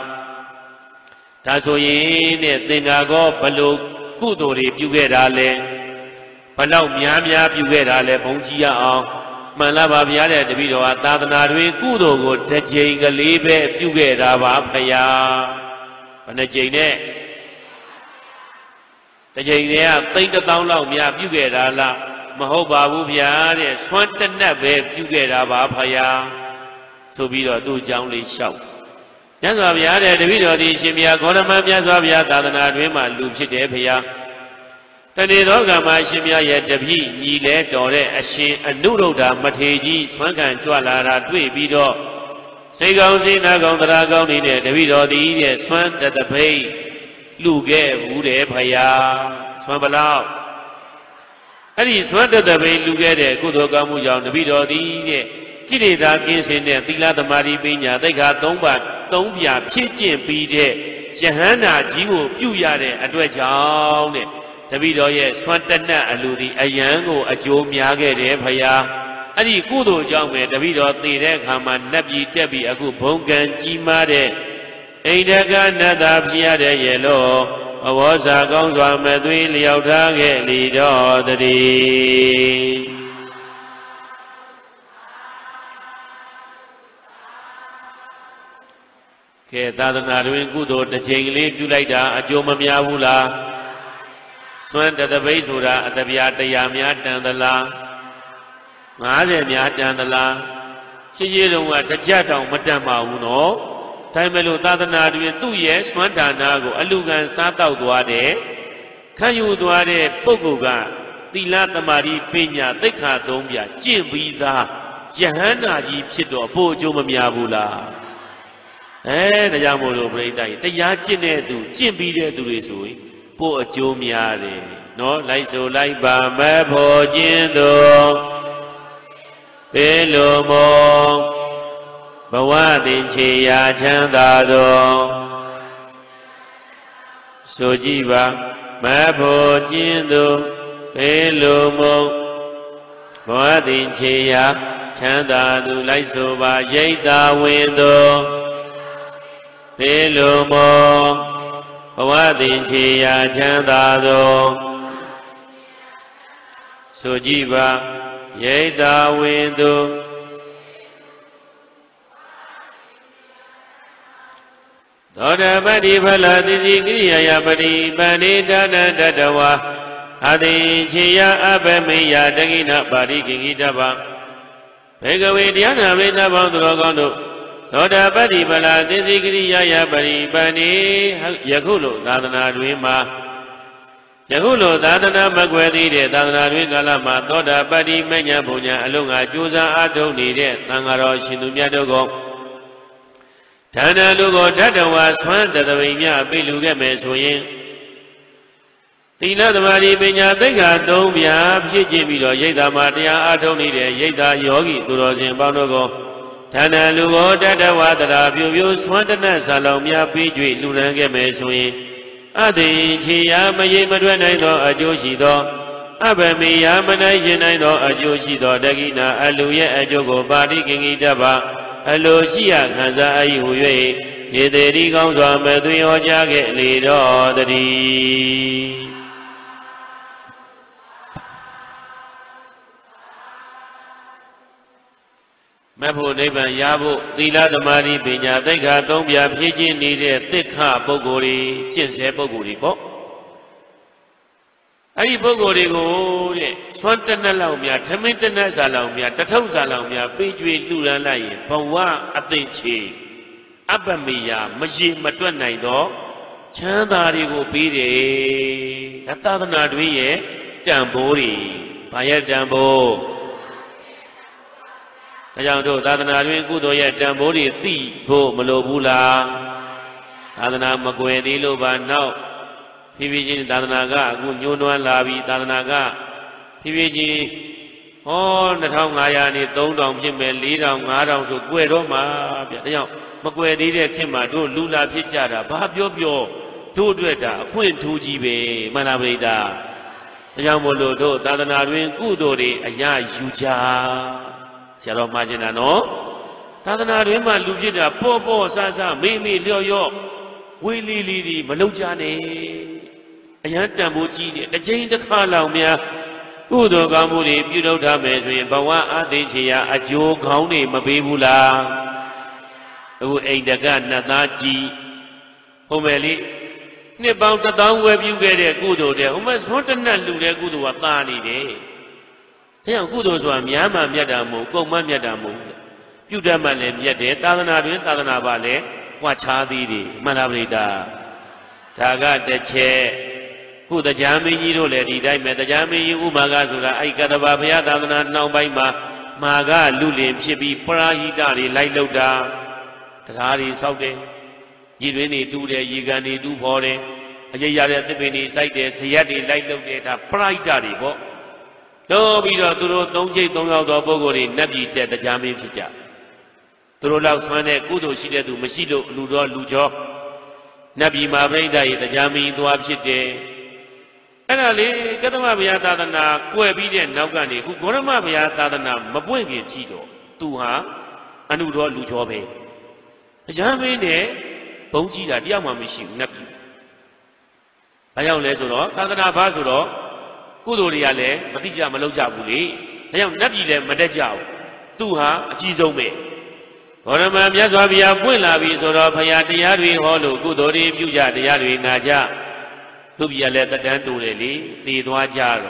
Tasoye deh, tengah go peluk kudori juga dale, pelau miam miam juga dale, bungcia ang. Mana babia deh, tapi doa tadanaru kudogo terjei kelibe juga babaya. Mana terjei ne? Jadi ni, tiga tahun lalu dia juga dah lah, mahu bawa dia ni, swanten nabe juga dah bawa dia, sebila tu jauh lebih jauh. Yang sebab dia ni, sebila di sini aku ramai yang sebab dia dah nak memang lupa dia dia. Tadi tu ramai sebila dia tapi ni le dore asyik nurul dah materi swangan jualan ada dua bila. Segala senaga orang ni ni sebila dia swanten nabe. Luge bule bahaya, semua belau. Hari semua tetapi luge deh, kudo kamu jauh nabi rodi deh. Kini dah kini ni, tiada temari punya, tiada domba, dombia pecah pide, jahana jiwo punya deh, aduh jauh deh. Tapi doye semua tena aludi ayango ajom yaga deh bahaya. Hari kudo jauh deh, tapi rodi deh, kaman nabi tapi aku bongkan cima deh. Ida kan ada biar dia lo, awak sekarang tuan menteri lihat agak lihat tadi. Kita tu nak rujuk kudo, jengli julai dah, jom memiak bula. Swan ada bayi sura, ada biar dia miak jandalah, macam miak jandalah. Sejauh mana terjatuh macam mau no. Taimelu tatana duwe tu ye swan dana ko alukan sa taw twa de khan yu twa de pukku ka tila tamari penya taikha thong pya chin pi tha yahanna ji phit taw bo chou ma mya bu la eh da jaw mo lo praitha yi taya chin ne tu chin pi de tu de so yin bo a chou mya de no lai so lai ba ma pho chin do Belomo bawa dinci ya canda do sojiba mapo jindo belomo bawa dinci ya canda do laiso ba jaita windo belomo bawa dinci ya canda do sojiba Yaita windu Dora badi bala diji kriya ya badi bani dana dadawa Adi chiya abamiya dagina badi kingi daba Bhegawe dhyana veda bhavdura gandu Dora badi bala diji kriya ya badi bani Yakhulu dadana dvima Yahulo dadana magwedi de dadana dwingala ma toda padi menya punya alunga juza adoni de tangaro shindu myadogo Dana lugo dadawa swan dadavimya apiluge me soyin Tila tamari penya taikha thong pya phitchin piro yaitha ma taya adoni de yaitha yogi turojin bawdogo Dana lugo dadawa tada phyu swan dana salomya pijwi lurange me soyin Adi chiya mayi madwa naito ajo shido Abamiya manai shinaito ajo shido Dagina aluye ajo go pari kingi daba Alu shiya khanza ayihu yue Yederi kaungzwa madwi oja ke lido dadi Mabu nipan yabu tila tamari pinya taikha tongbya phitchin nire taikha pukuri jinse pukuri po Ari pukuri ko swantana laumya, dhamintana sa laumya, tathau sa laumya Pijwe lulala ye pangwa atinche Abamiya maji matwa naito Chandari ko pire Ratadana dwi ye dambori Baya dambo Ajang do dadana duin kudo ye dambo ri ti bo malobu la dadana magwe di lo ba nau phiwi jin dadana ga aku nyonwan la bi dadana ga phiwi jin ho 2500 ni 3000 phit me 4000 5000 so kwet do ma pya da jaw magwe di de khin ma do lu la phit ja da ba pyo pyo do twet da akwin thu ji be man la praitha ajang mo lo do dadana duin kudo ri aya yu ja Siapa macamnya no? Tadana rumah lujida, popo sasa, mimi lioyo, wili lili melujane. Ayat tambuci ni, najis tak halau mia. Udo kamu ni biru dah mesui bawa adinjia ajo kau ni mabibula. Aku endakan nataji. Homeli, ni bau tadang webu gede kudo deh. Homes hotan nalu deh kudo watani deh. Saya kudo tuan miama miadamu, kau mana miadamu? Yuda malam miade, tadana dua, tadana balik, wacadi di, mana berita? Jaga dece, kuda jami ni role di day, meta jami ibu maga zura, aikada babaya tadana naubai ma, maga lulem cebi perahi dari laylauda, terhari saudé, ini ni tuade, ini ni tu boleh, aja yara tepi ni saide, sejadi laylaude dah perahi dari bo. No bila turun tongje tonggau dua bogori nabi tidak terjamin saja. Turun laksmane kudo sila tu masih luar lujok. Nabi maafkan dah terjamin itu abis je. Enaklah kata maafkan tada na kue bilen naukani ku guna maafkan tada na mabueng yang cido tuha anu luar lujok be. Terjamin eh bauji dah dia masih nabi. Ayam lezuloh tada na bazuloh. Kudoria le, mati jam malu jauh ni. Yang nabi le mada jauh. Tuha cizau me. Orang mami asal biar bukan labi sorok hanya dia lui halu kudori buja dia lui naja. Tu biar le terdengar tu leli ti dua jauh.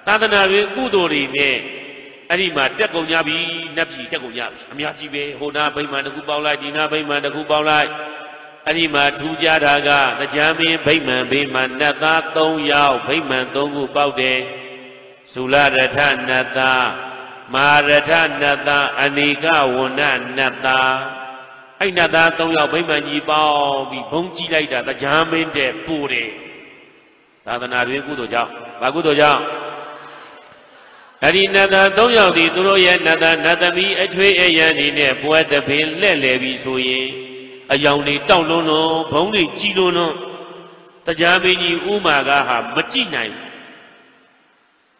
Tanda nabi kudori me. Arima tak kau nyabi, nafsi tak kau nyabi. Amyati be, hona bayi mana ku baulai, dina bayi mana ku baulai. Arima tu jaraga, tajame bayi mana tak tau yau, bayi mana tunggu bau de. Sularatan nata, maratan nata, aneka wonan nata. Ai nata tau yau bayi mana ibau, bi bungci lagi dah, tajame de pure. Tata nari ku tu jau, bagu tu jau. Hari nada dong yang di dunia nada nada bi acui ayah ni ne buat tapi lelebi soye ayau ni tahu lono bau ni cilu no tajami ni umaga ha macina.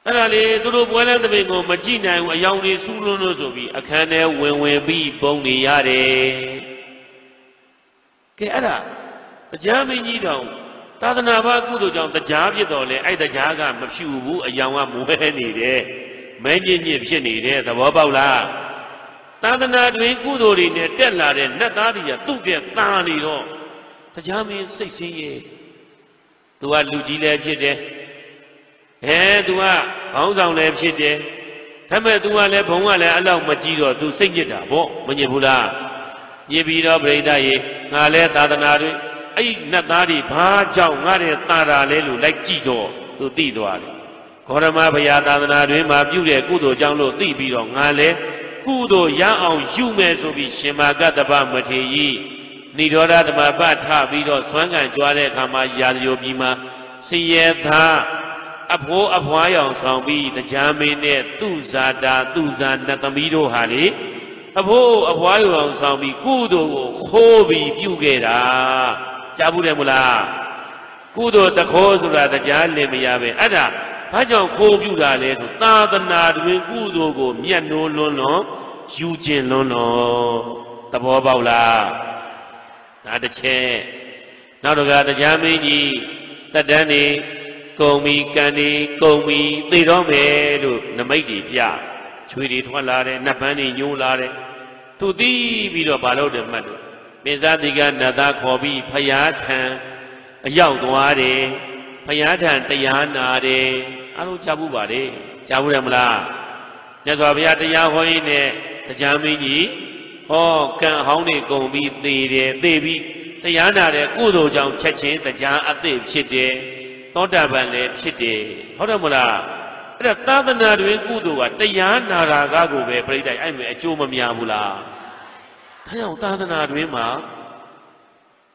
Alale dunia bukan tapi ngom macina ayau ni sulu no sobi akan eh wewebi bau ni yare. Ke ada tajami ni dong tadana bagu tu jom tajami tu le ayat jaga macam siubu ayau amu ni de. Menjadi macam ni deh, tapi apa pula? Tanda nadi kudo ni deh, telar deh, nadi ya tu deh, tani lo. Tajami sesiye, tua luji leh macam deh, eh tua bangsa leh macam deh, tapi tua leh bangsa leh Allah majiro tu senjat apa? Menyebula, ye bira berita ye, ngaleh tanda nadi, ay nadi bahjau ngaleh tanda lelu lek cijo tu ti tua. Orang mabaya tanah duit mabiure kudo janglo tibi dong ale kudo yang orang jume sobi semaga dapat mencari ni dorat mabat habi dong sangat jualan kama yadiyobima siapa abu abu ayam sambi terjamin tu zada natami dohari abu abu ayam sambi kudo hobi biugera cabut mula kudo tak khosura terjalan meyabe ada. Hanya kau juga leh tu, tanda nadi kudo ko mian lolo, hujan lolo, tapi apa ulah? Ada ceh, naroga ada jamin ni, tada ni, kau mi tiada melu, nama ini dia, curi tuan lari, nampak ni new lari, tu di bila balau demanu, mezajikan nada kopi payatan, ayau tuan lari, payatan tiyan lari. Alu cabu bari, cabu yang mula. Jadi biar dia kau ini terjamin ni, oh kan kau ni kau bi tiri dewi, dia nara kudo jauh cecah terjang adib cede, tonton balik cede. Orang mula, ada tanda nara kudo kan dia nara gagu berdaya, ayam cuma mian mula. Tanya tanda nara mah,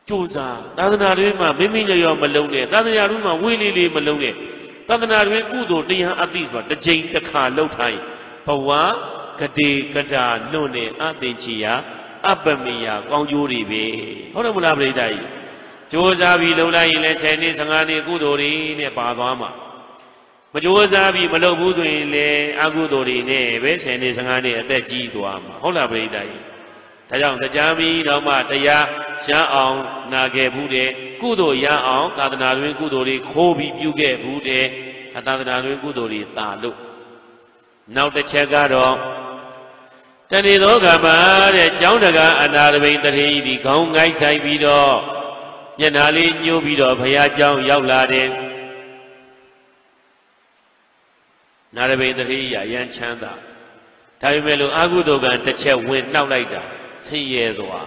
cuza tanda nara mah memilih yang melunye, tanda nara mah wilili melunye. Tanganarui kudo dia adis buat, jeng takkan lautai. Bawa kade kada lone adencia, abamia kau juri be. Orang mula berdaya. Joza bi lautai le cene sengani kudo ini badama. Joza bi malu buzu ini aku kudo ini be cene sengani ada jiduama. Orang berdaya. Tajam tajami nama tajah siang naga bude. Kudo yang awak kata naruin kudo ni kopi juga bude kata naruin kudo ni talu. Nau tercegah dong. Jadi doga mana jauh naga naruin teri di kau ngai say bido. Yang nali nyu bido bahaya jauh yau lade. Naruin teri ya yang canda. Tapi melu aku doga tercegah nau lagi. Siye doa.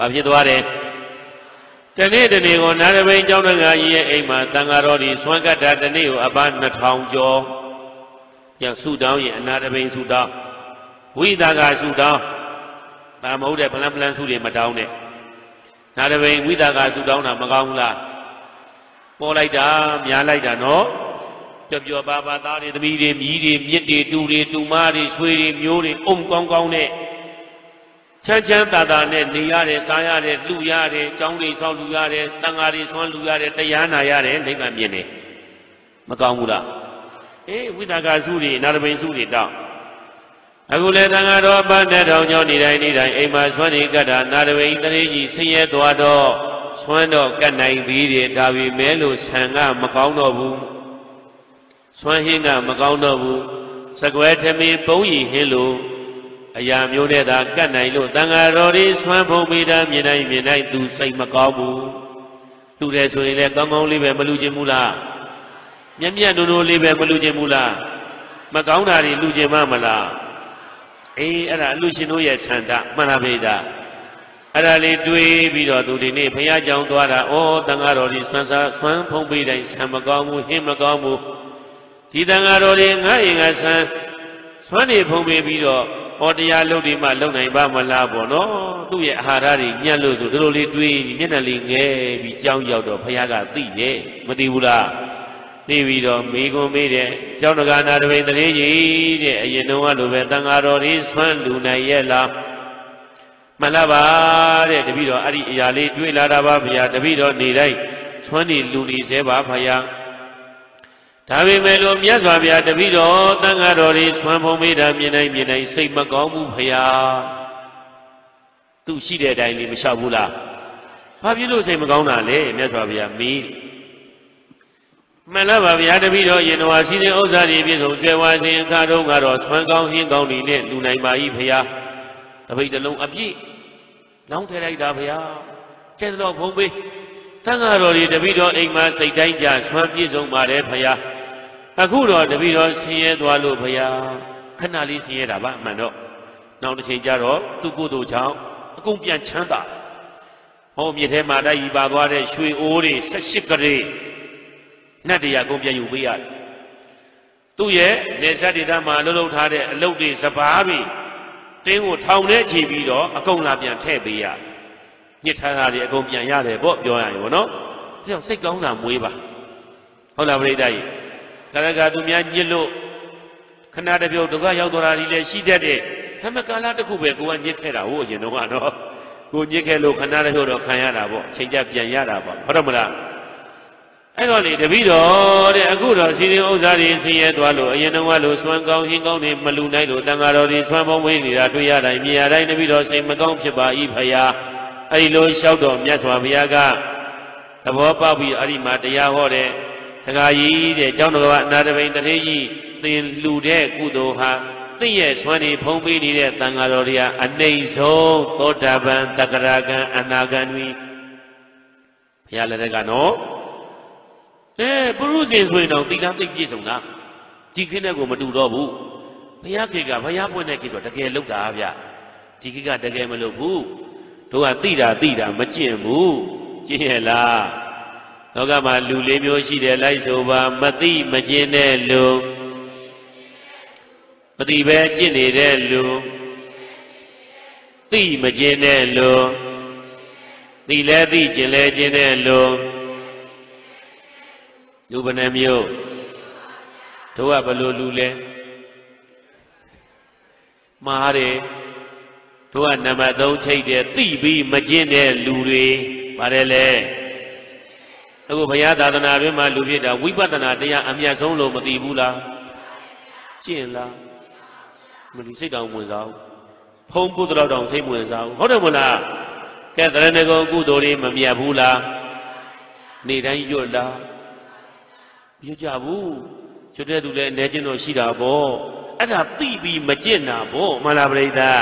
Bapak doa deh. Tani tani orang ada banyak orang yang iman tangarori suaka dah tani abang nak hangjo yang sudah yang ada banyak sudah, widakah sudah, baru ada pelan-pelan sudah macam ni, ada banyak widakah sudah nak macam la, boleh dah, mialai dah no, jauh bapa tadi tu mirim, mirim, yeti, duri, dumari, suirim, yuri, kong ni. Chan tada ne niyare sayare luyare chongri saw luyare tangari swan luyare tayana yare ni kan biene makamula widaka suri narben suri da aku le tangaro bande dong jong ni dai aima swan ni kada narben tare ji sinye twa do swan do kat nai thee de da bi me lo san ga makaung do bu swan hin ga makaung do bu sakwa themi bong yi hin lo Ayam yone dah kan nailo, tangarori swambo mira mina itu saya makamu. Tu resoi le kangau libe melujemula, nyamnya nunul libe melujemula. makaunari luji mamala ada lusin uye santa mana beda ada le dui biro duri ne paya jang tuara o tangarori sansa san pong beda san makamu he makamu di tangarori ngai ngasan san ne pong be biro o tia lou di ma lou nai ba ma la bo no tu ye ahara ri nyat lo so dilo le dui nyat na le ngai bi jang yaw do paya ka ti de ma ti bu la ni biro mego mede jang naga na de de ji de ayin nong a lo be tangarori swan lu nai ye la ma la ba de de biro ari aya le twei la da ba phaya de biro ni dai swan ni lu ni se ba phaya da be me lo myat swa phaya de biro tangarori swan phong me da myin nai sait ma kaung mu phaya tu shi de dai ni ma chao bu la ba phit lo sait ma kaung na le myat swa phaya mi Malaba biya de biro yin wa si de ussa ri pyin song twei wa sin kha dong ka do swan kaung hin kaung ni ne lu nai ma yi phaya da phit da long a phit naung thai lai da phaya chae da lo phong be tang ka do ri de biro aim ma sait dai ja swan pyin song ma de phaya aku do de biro sin ye twa lo phaya khana li sin ye da ba man do naung de chain ja do tu ko do chang a kong pyan chan da ho myit the ma dai yi ba twa de chwe o ri 18 kare Nadia gombia yubiat. Tu ye, nesa di dama lolo tade lodi sababi. Tengo taune chibido, a gong labian tebia. Nitana di gombia yade, bob yoyo, no? Tell se gona muiba. Hola bredai. Karaga to mian yellow. Canada bio doga yodora lile, she did it. Tamakala to Kube, go and yekera, oh, you know, no. Go yekelo, Canada yodo, Kayarabo, Chejap Yayarabo, Paramula. Ayo le de biro de aku do si de ussa ri sin ye twa lo ayin nong a lo swan kaung hin kaung ni ma lu nai lo tangarori swan phong me ni da twei ya dai myin ya dai de biro sain ma kaung phit ba yi phaya ai lo chao do myat swa phaya ka thabo paw pi ari ma tia ho de thaka yi de chao do ka na de bain thae yi tin lu de ku do ha tin ye swan ni phong me ni de tangarori ya anei song todaban takaragan anagan wi phaya le de ka no Perusin suai nong tidak tinggi sungna, jika nak gua madu dobu, banyak juga banyak pun nak kisah tak kira luka apa, jika tak kira melubu, tuan tidak macam bu, jelah, loga malu lemiosi delai soba mati macam delu, mati macam delu, ti macam delu, ti jelai delu. Lu benar mio, tua balu lule, mahare, tua nama dau cai dia tibi macam dia lule, parele. Aku bayar dah tanah beli malu dia dah, wibat tanah dia amnya solo mati bula, cienlah, mesti sedang muncul, pungku terlalu sedang muncul, kau dah mula, kerana negara ku dori amnya bula, ni dah jual dah. Biar jauh, jodoh tu le najis siapa, ada tibi macam apa malah berita.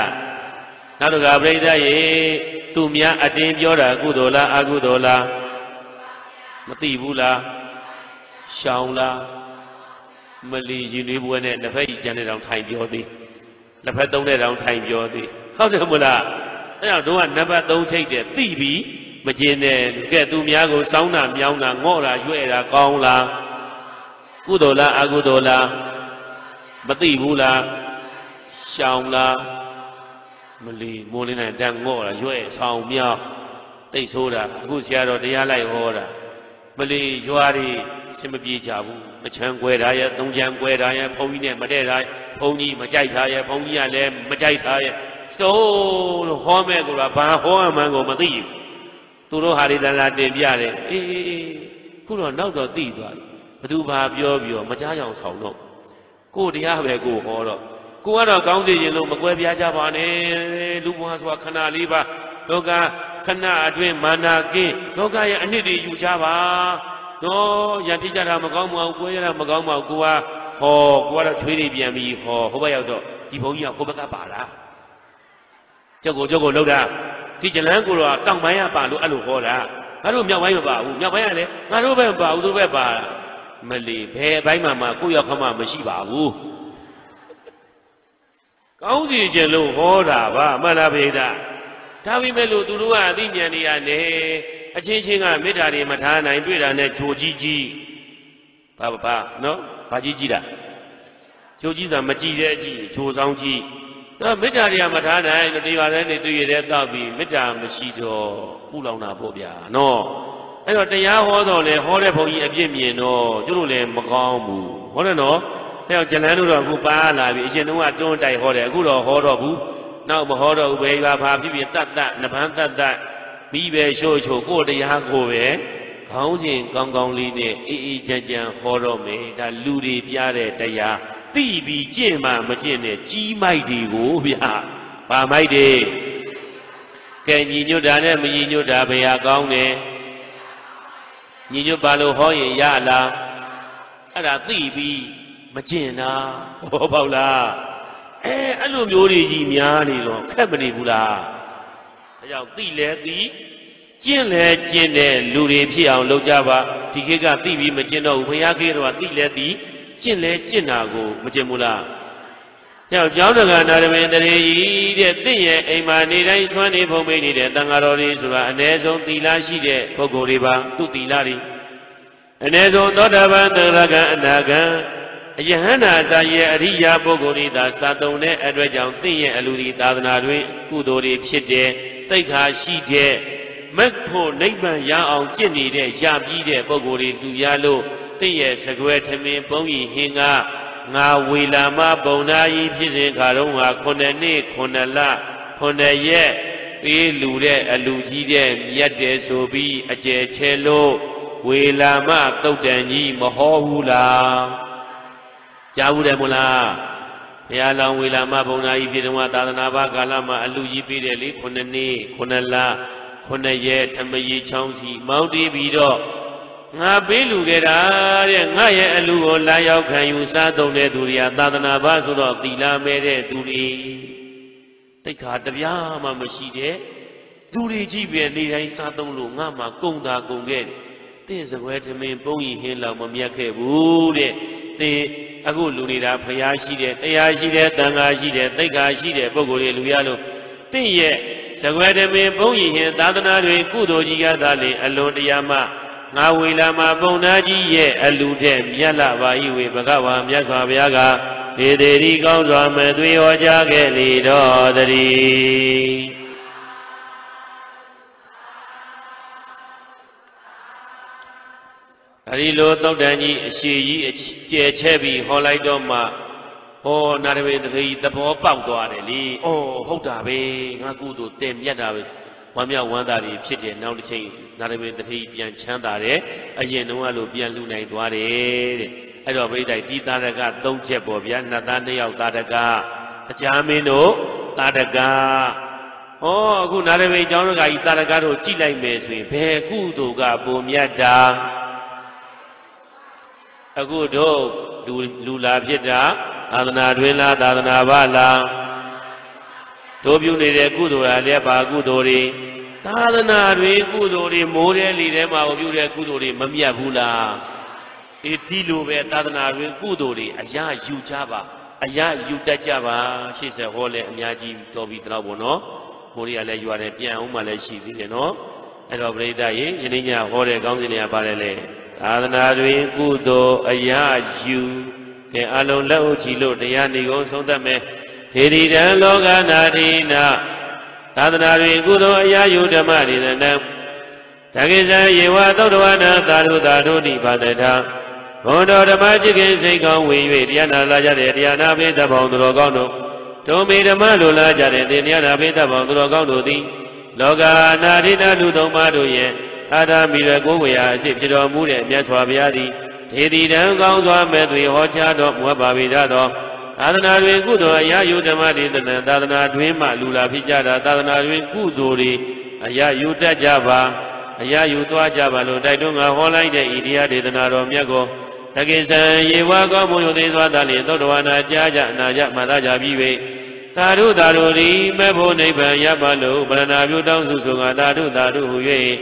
Nado kah berita ye, tu mian atem jodoh aku dola, mati bula, shaula, mali jini buat ni, lepas ijan ni dalam time jodi, lepas tahu ni dalam time jodi. Kau dah mula, ada tuan lepas tahu caj tibi macam ni, kerana tu mian aku sauna mian aku ngola juera kau la. Kudola agudola, beti bula, shaula, meli moli na dangola, jual saumia, teisora, gusiaro dia laihora, meli juari sembilan jabu, macam kue raya, tunjang kue raya, pauni macam raya, pauni macam raya, pauni alem macam raya, so home gula bah home mango beti, turu hari dalam dia le, kulo nak do ti tu. Betul bahaya, macam yang saudok. Kau dia beku korok. Kau ada kau di sini, macam biasa panen, lupa suara kena liba. Loga kena adve mana ke? Loga yang ni di ucapan. No, yang bicara macam mau kau, yang macam mau kau. Ho, kau ada cuit di biami. Ho, kau bayar tu. Di bawah kau baca bala. Jago loga. Di jalan kau lah, tang bayar balu alu korah. Alu miao bayar le. Alu bayar balu tu bayar. Malay, bayi mama, aku yang kau mama siapa aku? Kau sih jelo hora ba mana beda. Tapi melu dulu adi nyari ane. Aje jenga medari matana itu dana jojiji. Papa, no, pajiji dah. Joji sama jiji, jojangji. No medari matana itu di mana itu ya tapi medari masih jauh pulau nabo ya. No. Ayo tanya hodoh le hore bogi abis mieno, jono le makamu. Hore no, ayo jalan tu dah kupah lah. Ije nuat jono day hore, kulo hore bu. Nau mahore ube iba paham si tak tak, nampak tak tak. Bibe show show kau tanya kau eh, kau sih kangkang lini, ii jangan hore me, dah luri biare tanya. Tibi jema macam ni, jimai di go biar, pamai de. Kenyiu dah ne, menyiu dah biar kau ne. Nyinyur balu hoi ya lah, ada tibi macam na, bau lah. Alu jori jimian ni lo, kembali pula. Yang tiada di, luri piang lojaba. Tiga tibi macam na, upaya kerja tiada di, tiada aku macam mula. Yang jauh dengan ada menteri, dia tiada iman ni dan Islam ni bumi ni dan tanggaro ni surah nezon tiada sih dia pogoriba tu tiada ni nezon tadaban teraga naga yang nasa ye ria pogorida satu ne ada jauh tiada aludi tadnaru kudori sih dia tengah sih dia makpo neighbor yang angin ni dia jambi dia pogoridu yalo tiada segwet me bumi hingga ngawi lama buna ini kalau ngaku ni kena la kena ye peluru aluji dia miade sobi aje celo welama tau dani mahula jauh dah mula ya la welama buna ini rumah tadana bagalama aluji peluru kena ni kena la kena ye thamai changsi mau di biro Ngabelu gerak, ngaya elu layau kayu satu le duria tadana basurah tila mere duri. Teka terbiar mama sihir, duri jibe ni rai satu lu ngama kongda kongen. Teh sebuah temen pungi hilang memiak kebule. Teh aku luni dah payah sihir, tengah sihir, tengah sihir, pokoknya luyalo. Teh ye sebuah temen pungi hilang tadana le kudojiga dale alon yama. Ngawi lama bunaji ye aludem yala bayu begawam yasa biaga dideri kau zaman dua jaga lidari. Hari lotau dani sih cebi halai doma oh narwedri dapat pau doa ni oh hoda be ngaku tu tem yada be. Wamia wandari psite nauli ceng narwedri biang chandare aje nualu biang lunai duare. Aduh beridai di tadaga dong cebo biang nadane yau tadaga. Tajamino tadaga. Oh aku narwedri jono gai tadaga ro cilai mesmi. Beku tu gabu miada. Aku do lula biada. Adana duela adana bala. Tobiu ni reku dora le bagu dori, tadana reku dori more li re maobiu reku dori mamia bula. Itilu be tadana reku dori ayah yujaba, ayah yudajaba. Sese hole miaji tobi terabo no, muri ale juare pian umale sihir no. Ero berida ye, ini ni hole kaum ni apa le? Tadana reku do ayah yu, ke alon lau cilo dia ni kau sonda me. Heri dan logan hari na, tadana ribu doa ya yuda mari dan, tangisa yewa doa na taru taru di padeta, bondo damaji kese kau wiwi dia na lajare dia na beda bondro kau no, tomi damalu lajare dia na beda bondro kau no di, logan hari na ludo malu ye, ada mila kuya sip jodoh mule miaswa biadi, heri dan kau doa medui hoja do mua babi do. Tadana dua kudo ayah yudama di dalam tadana dua malula bicara tadana dua kudori ayah yuda jaba ayah yudwa jaba lo dari dongah holai dari dia di dalam romya go takisah yewa go muyudiswa dalih doa najah mata jabiwe taru taru di mebonai banyak balu beranabu daun susungan taru taru huye